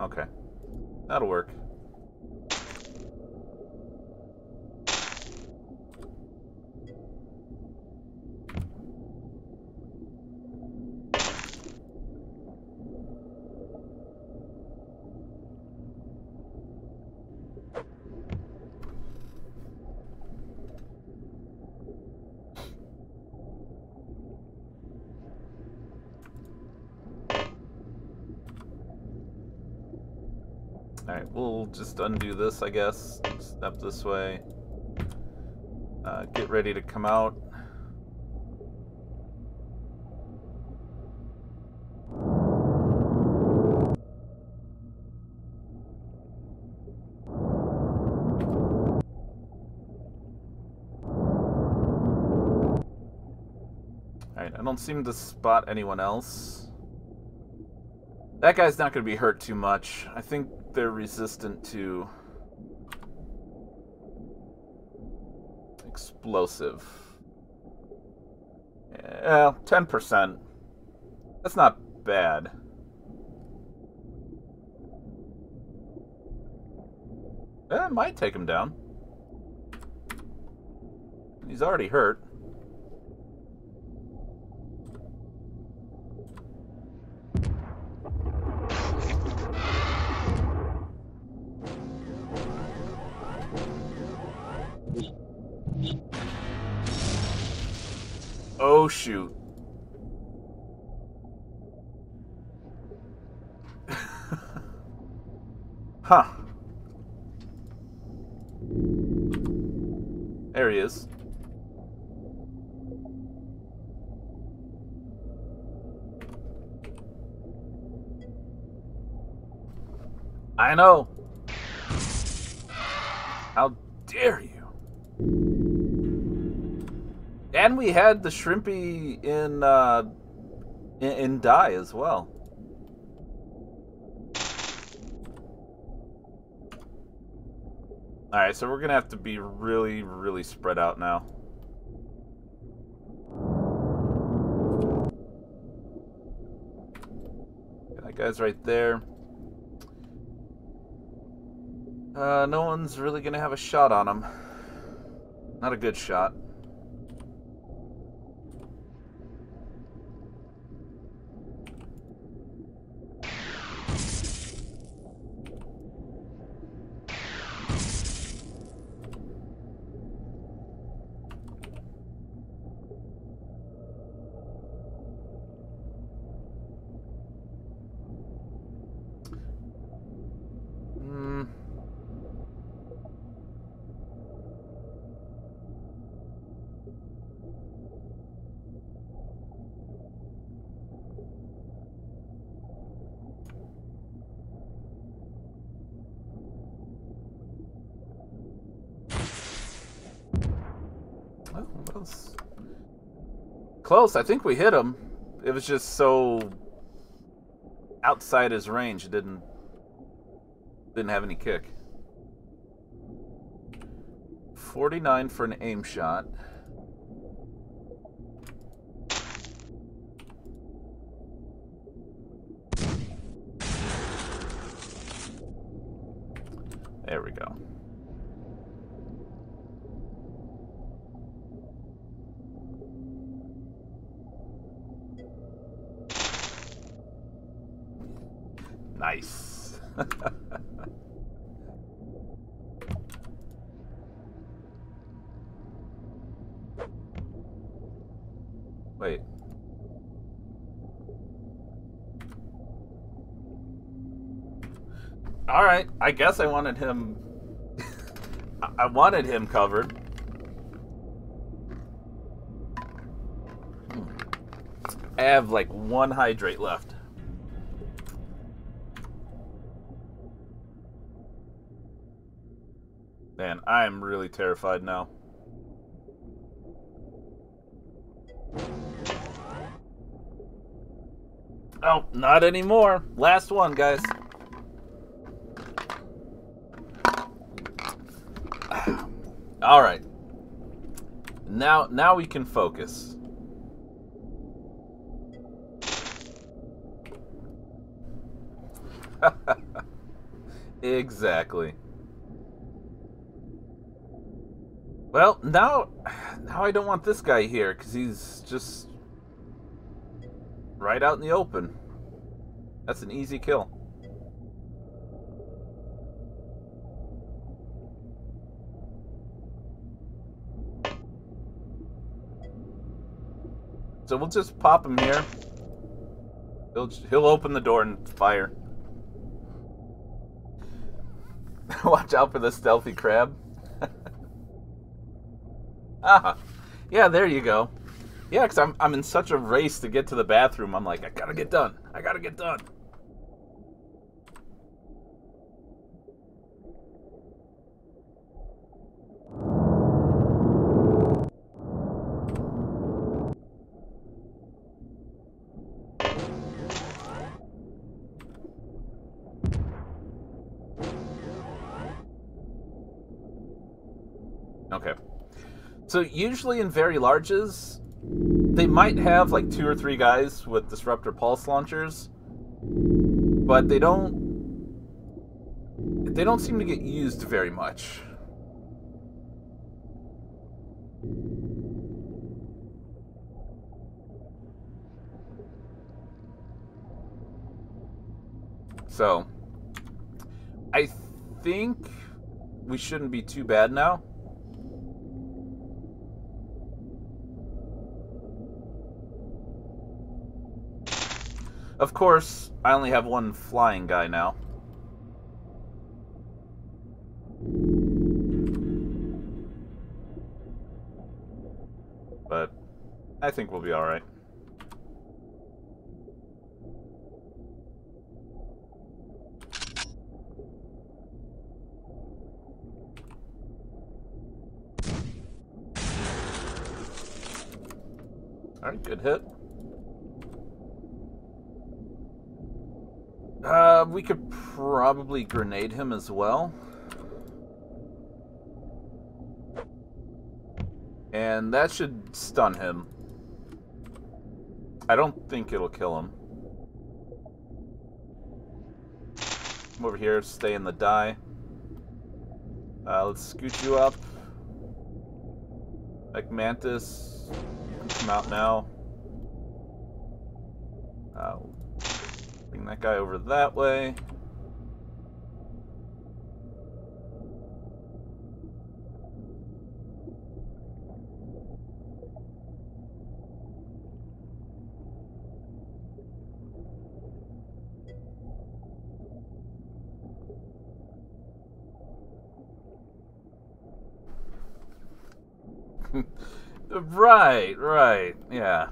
Okay. That'll work. Just undo this, I guess. Step this way. Get ready to come out. Alright, I don't seem to spot anyone else. That guy's not going to be hurt too much. I think they're resistant to explosive. Yeah, 10%. That's not bad. That might take him down. He's already hurt. Oh, shoot. Huh. There he is. I know. How dare you? And we had the Shrimpy in die as well. All right, so we're gonna have to be really, really spread out now. That guy's right there. No one's really gonna have a shot on him. Not a good shot. Close, I think we hit him. It was just so outside his range, it didn't have any kick. 49 for an aim shot. There we go. Nice. Wait. All right. I guess I wanted him. I wanted him covered. I have like one hydrate left. Man, I am really terrified now. Oh, not anymore. Last one, guys. All right. Now we can focus. Exactly. Well, now I don't want this guy here, because he's just right out in the open. That's an easy kill. So we'll just pop him here. He'll open the door and fire. Watch out for the stealthy crab. Ah, yeah, there you go. Yeah, because I'm in such a race to get to the bathroom. I'm like, I gotta get done. I gotta get done. Okay. So usually in very larges, they might have like 2 or 3 guys with Disruptor Pulse Launchers, but they don't seem to get used very much. So, I think we shouldn't be too bad now. Of course, I only have one flying guy now. But I think we'll be all right. All right, good hit. We could probably grenade him as well. And that should stun him. I don't think it'll kill him. Come over here, stay in the die. Let's scoot you up. Like Mantis, you can come out now. Bring that guy over that way. Right, yeah.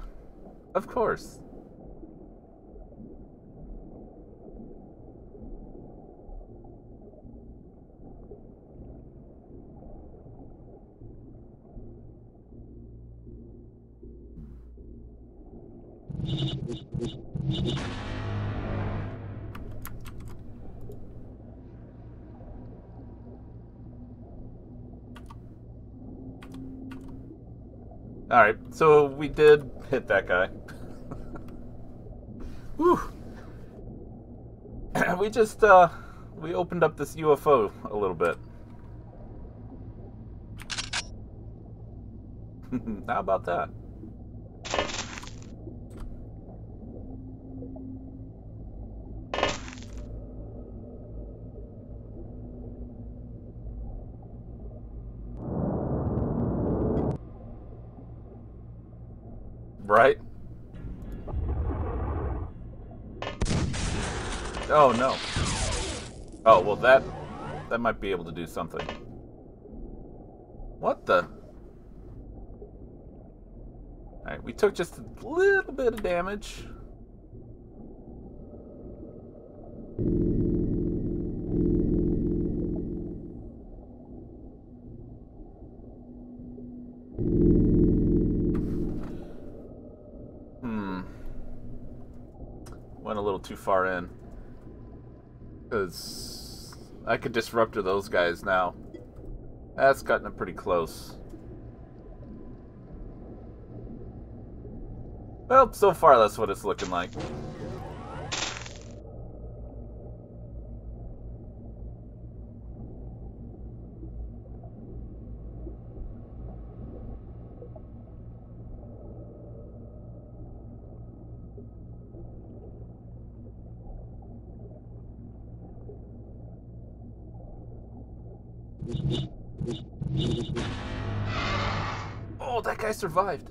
Of course. Alright, so we did hit that guy. Whew. We just, we opened up this UFO a little bit. How about that? Right? Oh, no. Oh, well, that might be able to do something. What the? Alright, we took just a little bit of damage. Went a little too far in. Because I could disrupt those guys now. That's gotten them pretty close. Well, so far that's what it's looking like. Oh, that guy survived.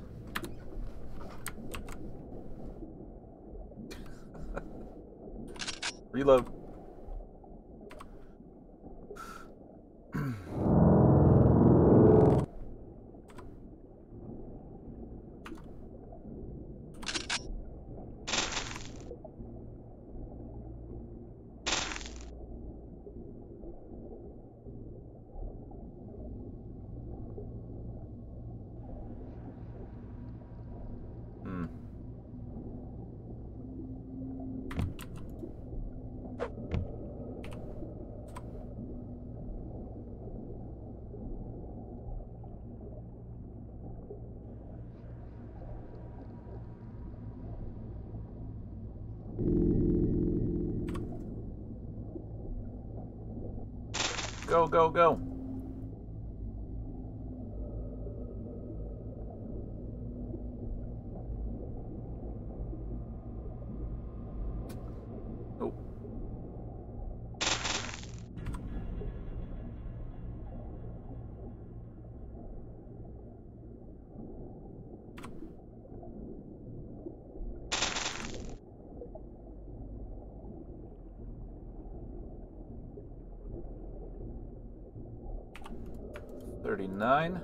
Reload. Go, go, go. Oh. Nine.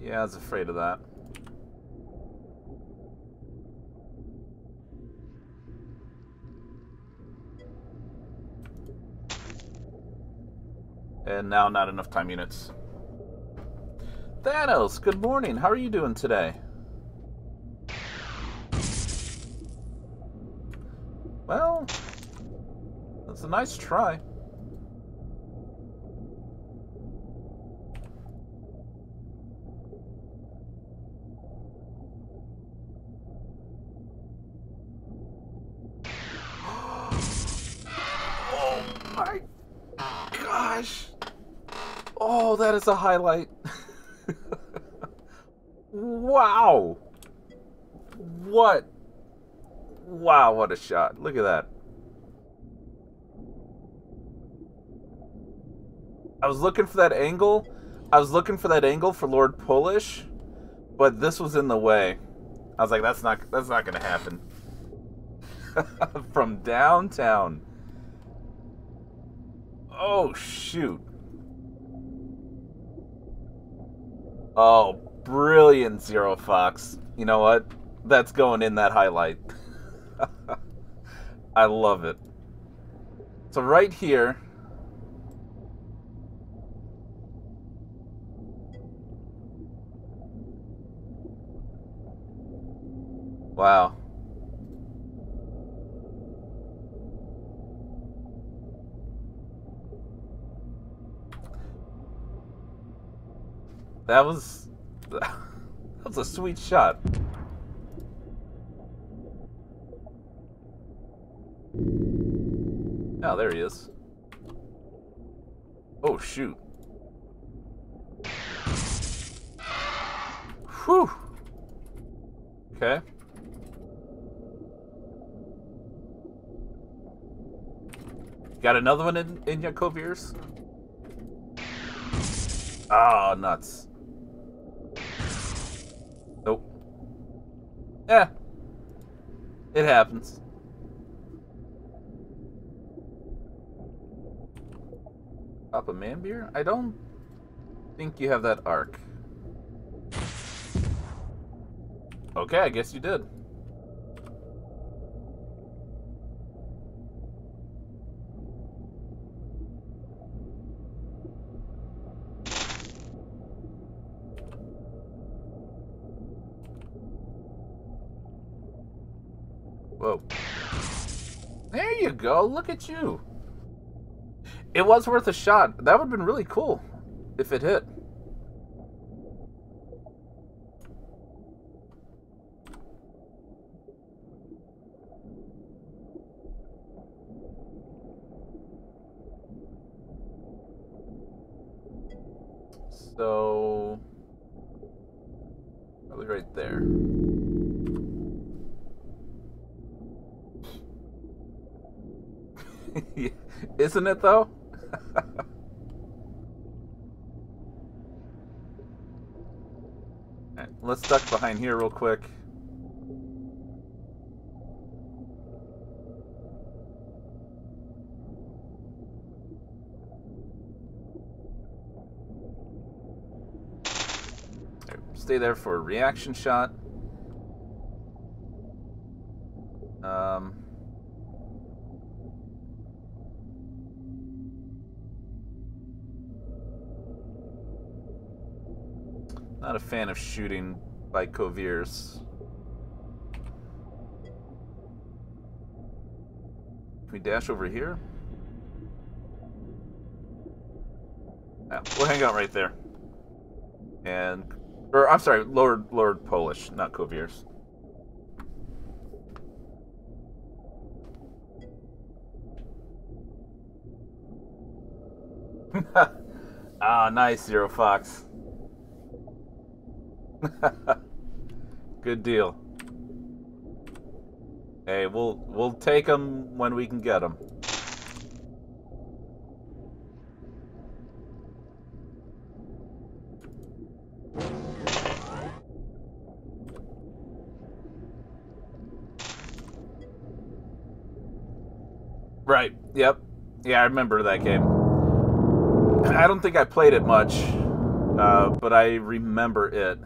Yeah, I was afraid of that. And now not enough time units. Thanos, good morning. How are you doing today? Well, that's a nice try. Oh my gosh. Oh, that is a highlight. Wow! What? Wow, what a shot. Look at that. I was looking for that angle. I was looking for that angle for Lord Polish, but this was in the way. I was like, that's not gonna happen. From downtown. Oh shoot. Oh, brilliant, Zero Fox. You know what? That's going in that highlight. I love it. So right here. Wow. That was a sweet shot. Oh, there he is. Oh, shoot. Whew. Okay. Got another one in your Yakovir's? Ah, nuts. Nope. Yeah. It happens. Papa Man Beer? I don't think you have that arc. Okay, I guess you did. Whoa. There you go. Look at you. It was worth a shot. That would have been really cool if it hit. So, probably right there. Isn't it though? Alright, let's duck behind here real quick. Right, stay there for a reaction shot. Not a fan of shooting by Coviers. Can we dash over here? Yeah, we'll hang out right there. And, or I'm sorry, Lord Polish, not Coviers. Ah, nice, Zero Fox. Good deal. Hey, we'll take them when we can get them. Right. Yep. Yeah, I remember that game. I don't think I played it much, but I remember it.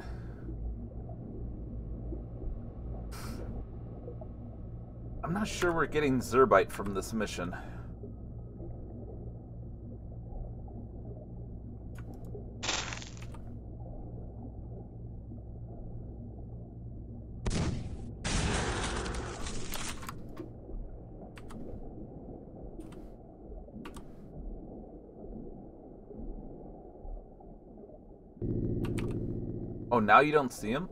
I'm not sure we're getting Zrbite from this mission. Oh, now you don't see him?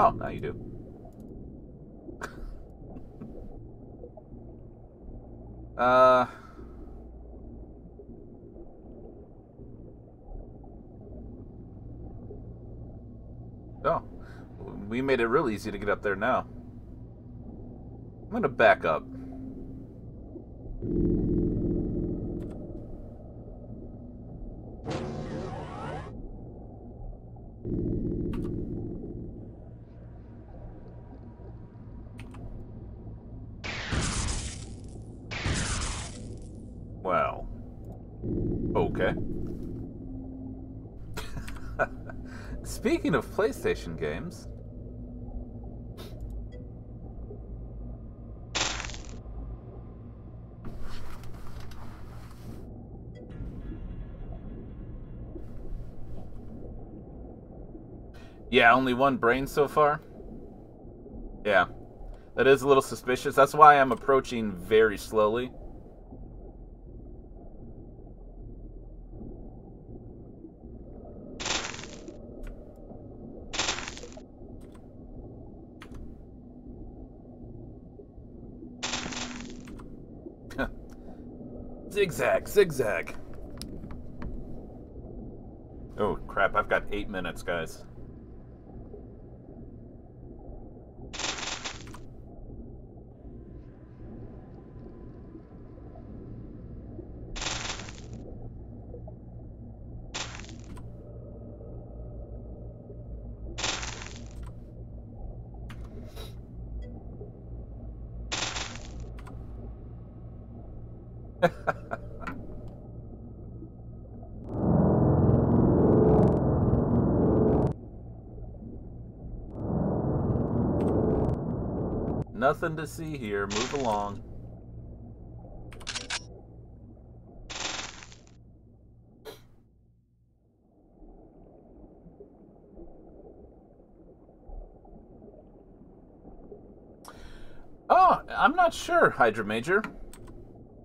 Oh, now you do. Oh, we made it real easy to get up there now. I'm gonna back up. Speaking of PlayStation games, yeah, only one brain so far. Yeah, that is a little suspicious. That's why I'm approaching very slowly. Zigzag, zigzag. Oh, crap. I've got 8 minutes, guys. Nothing to see here. Move along. Oh, I'm not sure, Hydra Major.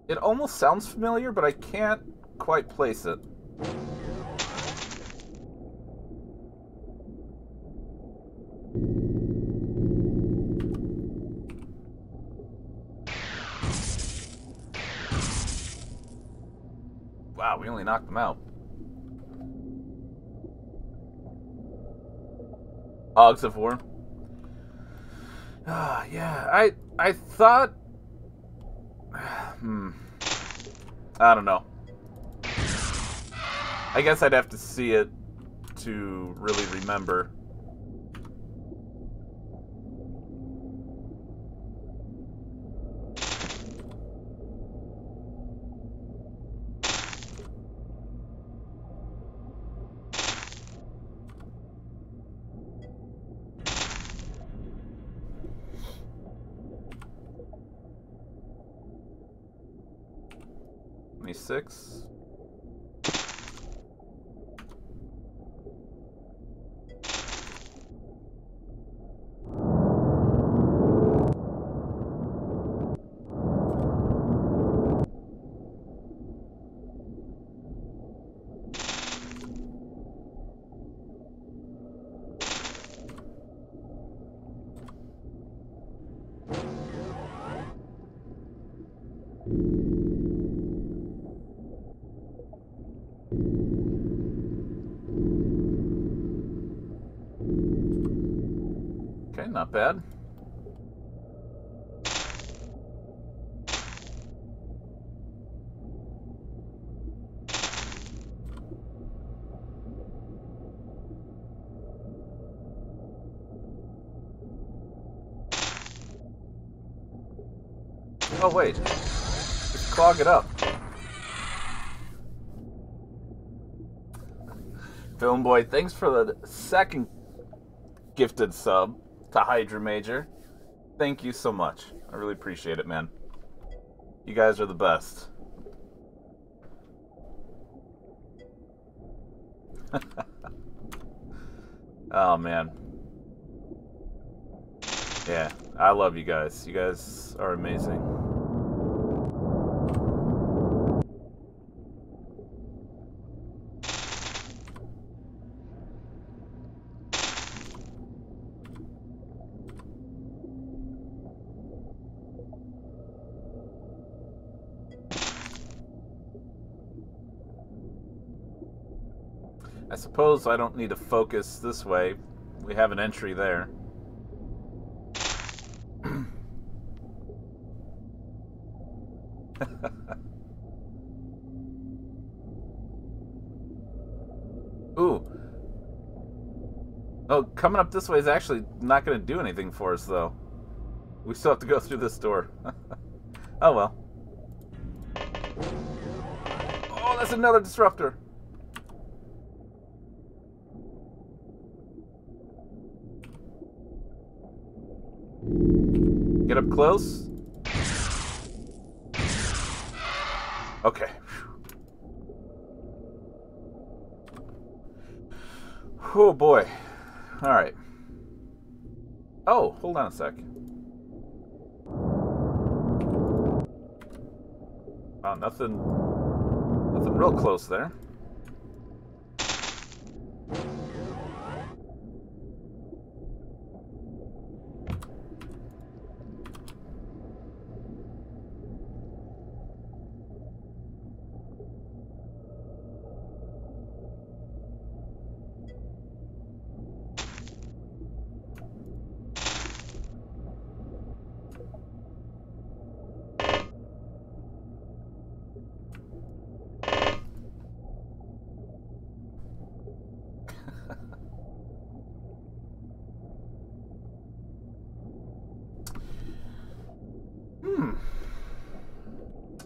It almost sounds familiar, but I can't quite place it. Wow, we only knocked them out. Hogs of War. Ah, yeah, I thought... I don't know. I guess I'd have to see it to really remember. Six. Not bad. Oh wait, just clog it up. Film Boy, thanks for the second gifted sub. To Hydra Major. Thank you so much. I really appreciate it, man. You guys are the best. Oh, man. Yeah, I love you guys. You guys are amazing. I suppose I don't need to focus this way. We have an entry there. Ooh. Oh, coming up this way is actually not going to do anything for us, though. We still have to go through this door. Oh, well. Oh, that's another disruptor. Get up close. Okay. Oh boy. All right. Oh, hold on a sec. Oh, nothing real close there.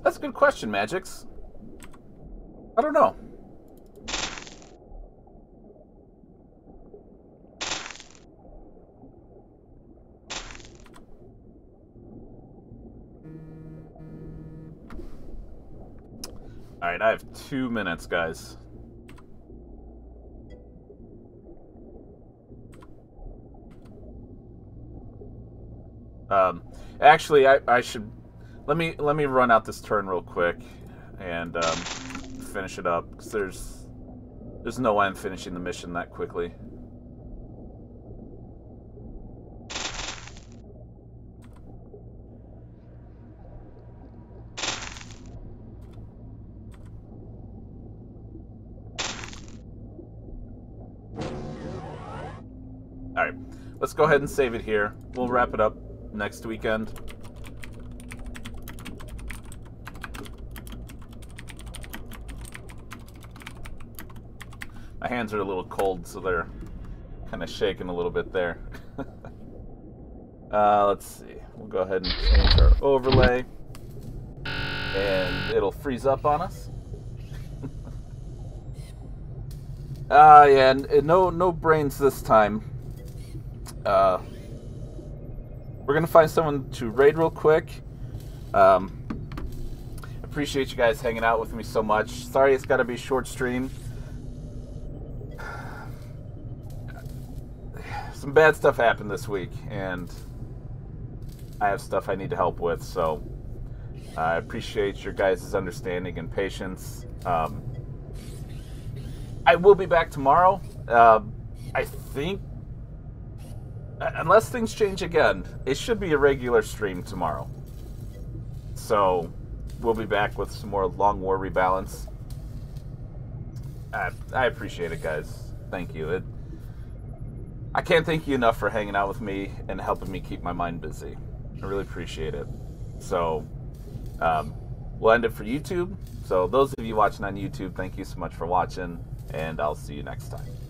That's a good question, Magix. I don't know. All right, I have 2 minutes, guys. Actually, I should let me run out this turn real quick and finish it up, because there's no way I'm finishing the mission that quickly. All right, let's go ahead and save it here. We'll wrap it up next weekend. My hands are a little cold, so they're kind of shaking a little bit there. Let's see. We'll go ahead and change our overlay, and it'll freeze up on us. Yeah, and no brains this time. We're going to find someone to raid real quick. Appreciate you guys hanging out with me so much. Sorry it's got to be a short stream. Some bad stuff happened this week, and I have stuff I need to help with, so I appreciate your guys' understanding and patience. I will be back tomorrow. I think, unless things change again, it should be a regular stream tomorrow. So we'll be back with some more Long War Rebalance. I appreciate it, guys. Thank you. I can't thank you enough for hanging out with me and helping me keep my mind busy. I really appreciate it. So we'll end it for YouTube. So those of you watching on YouTube, thank you so much for watching, and I'll see you next time.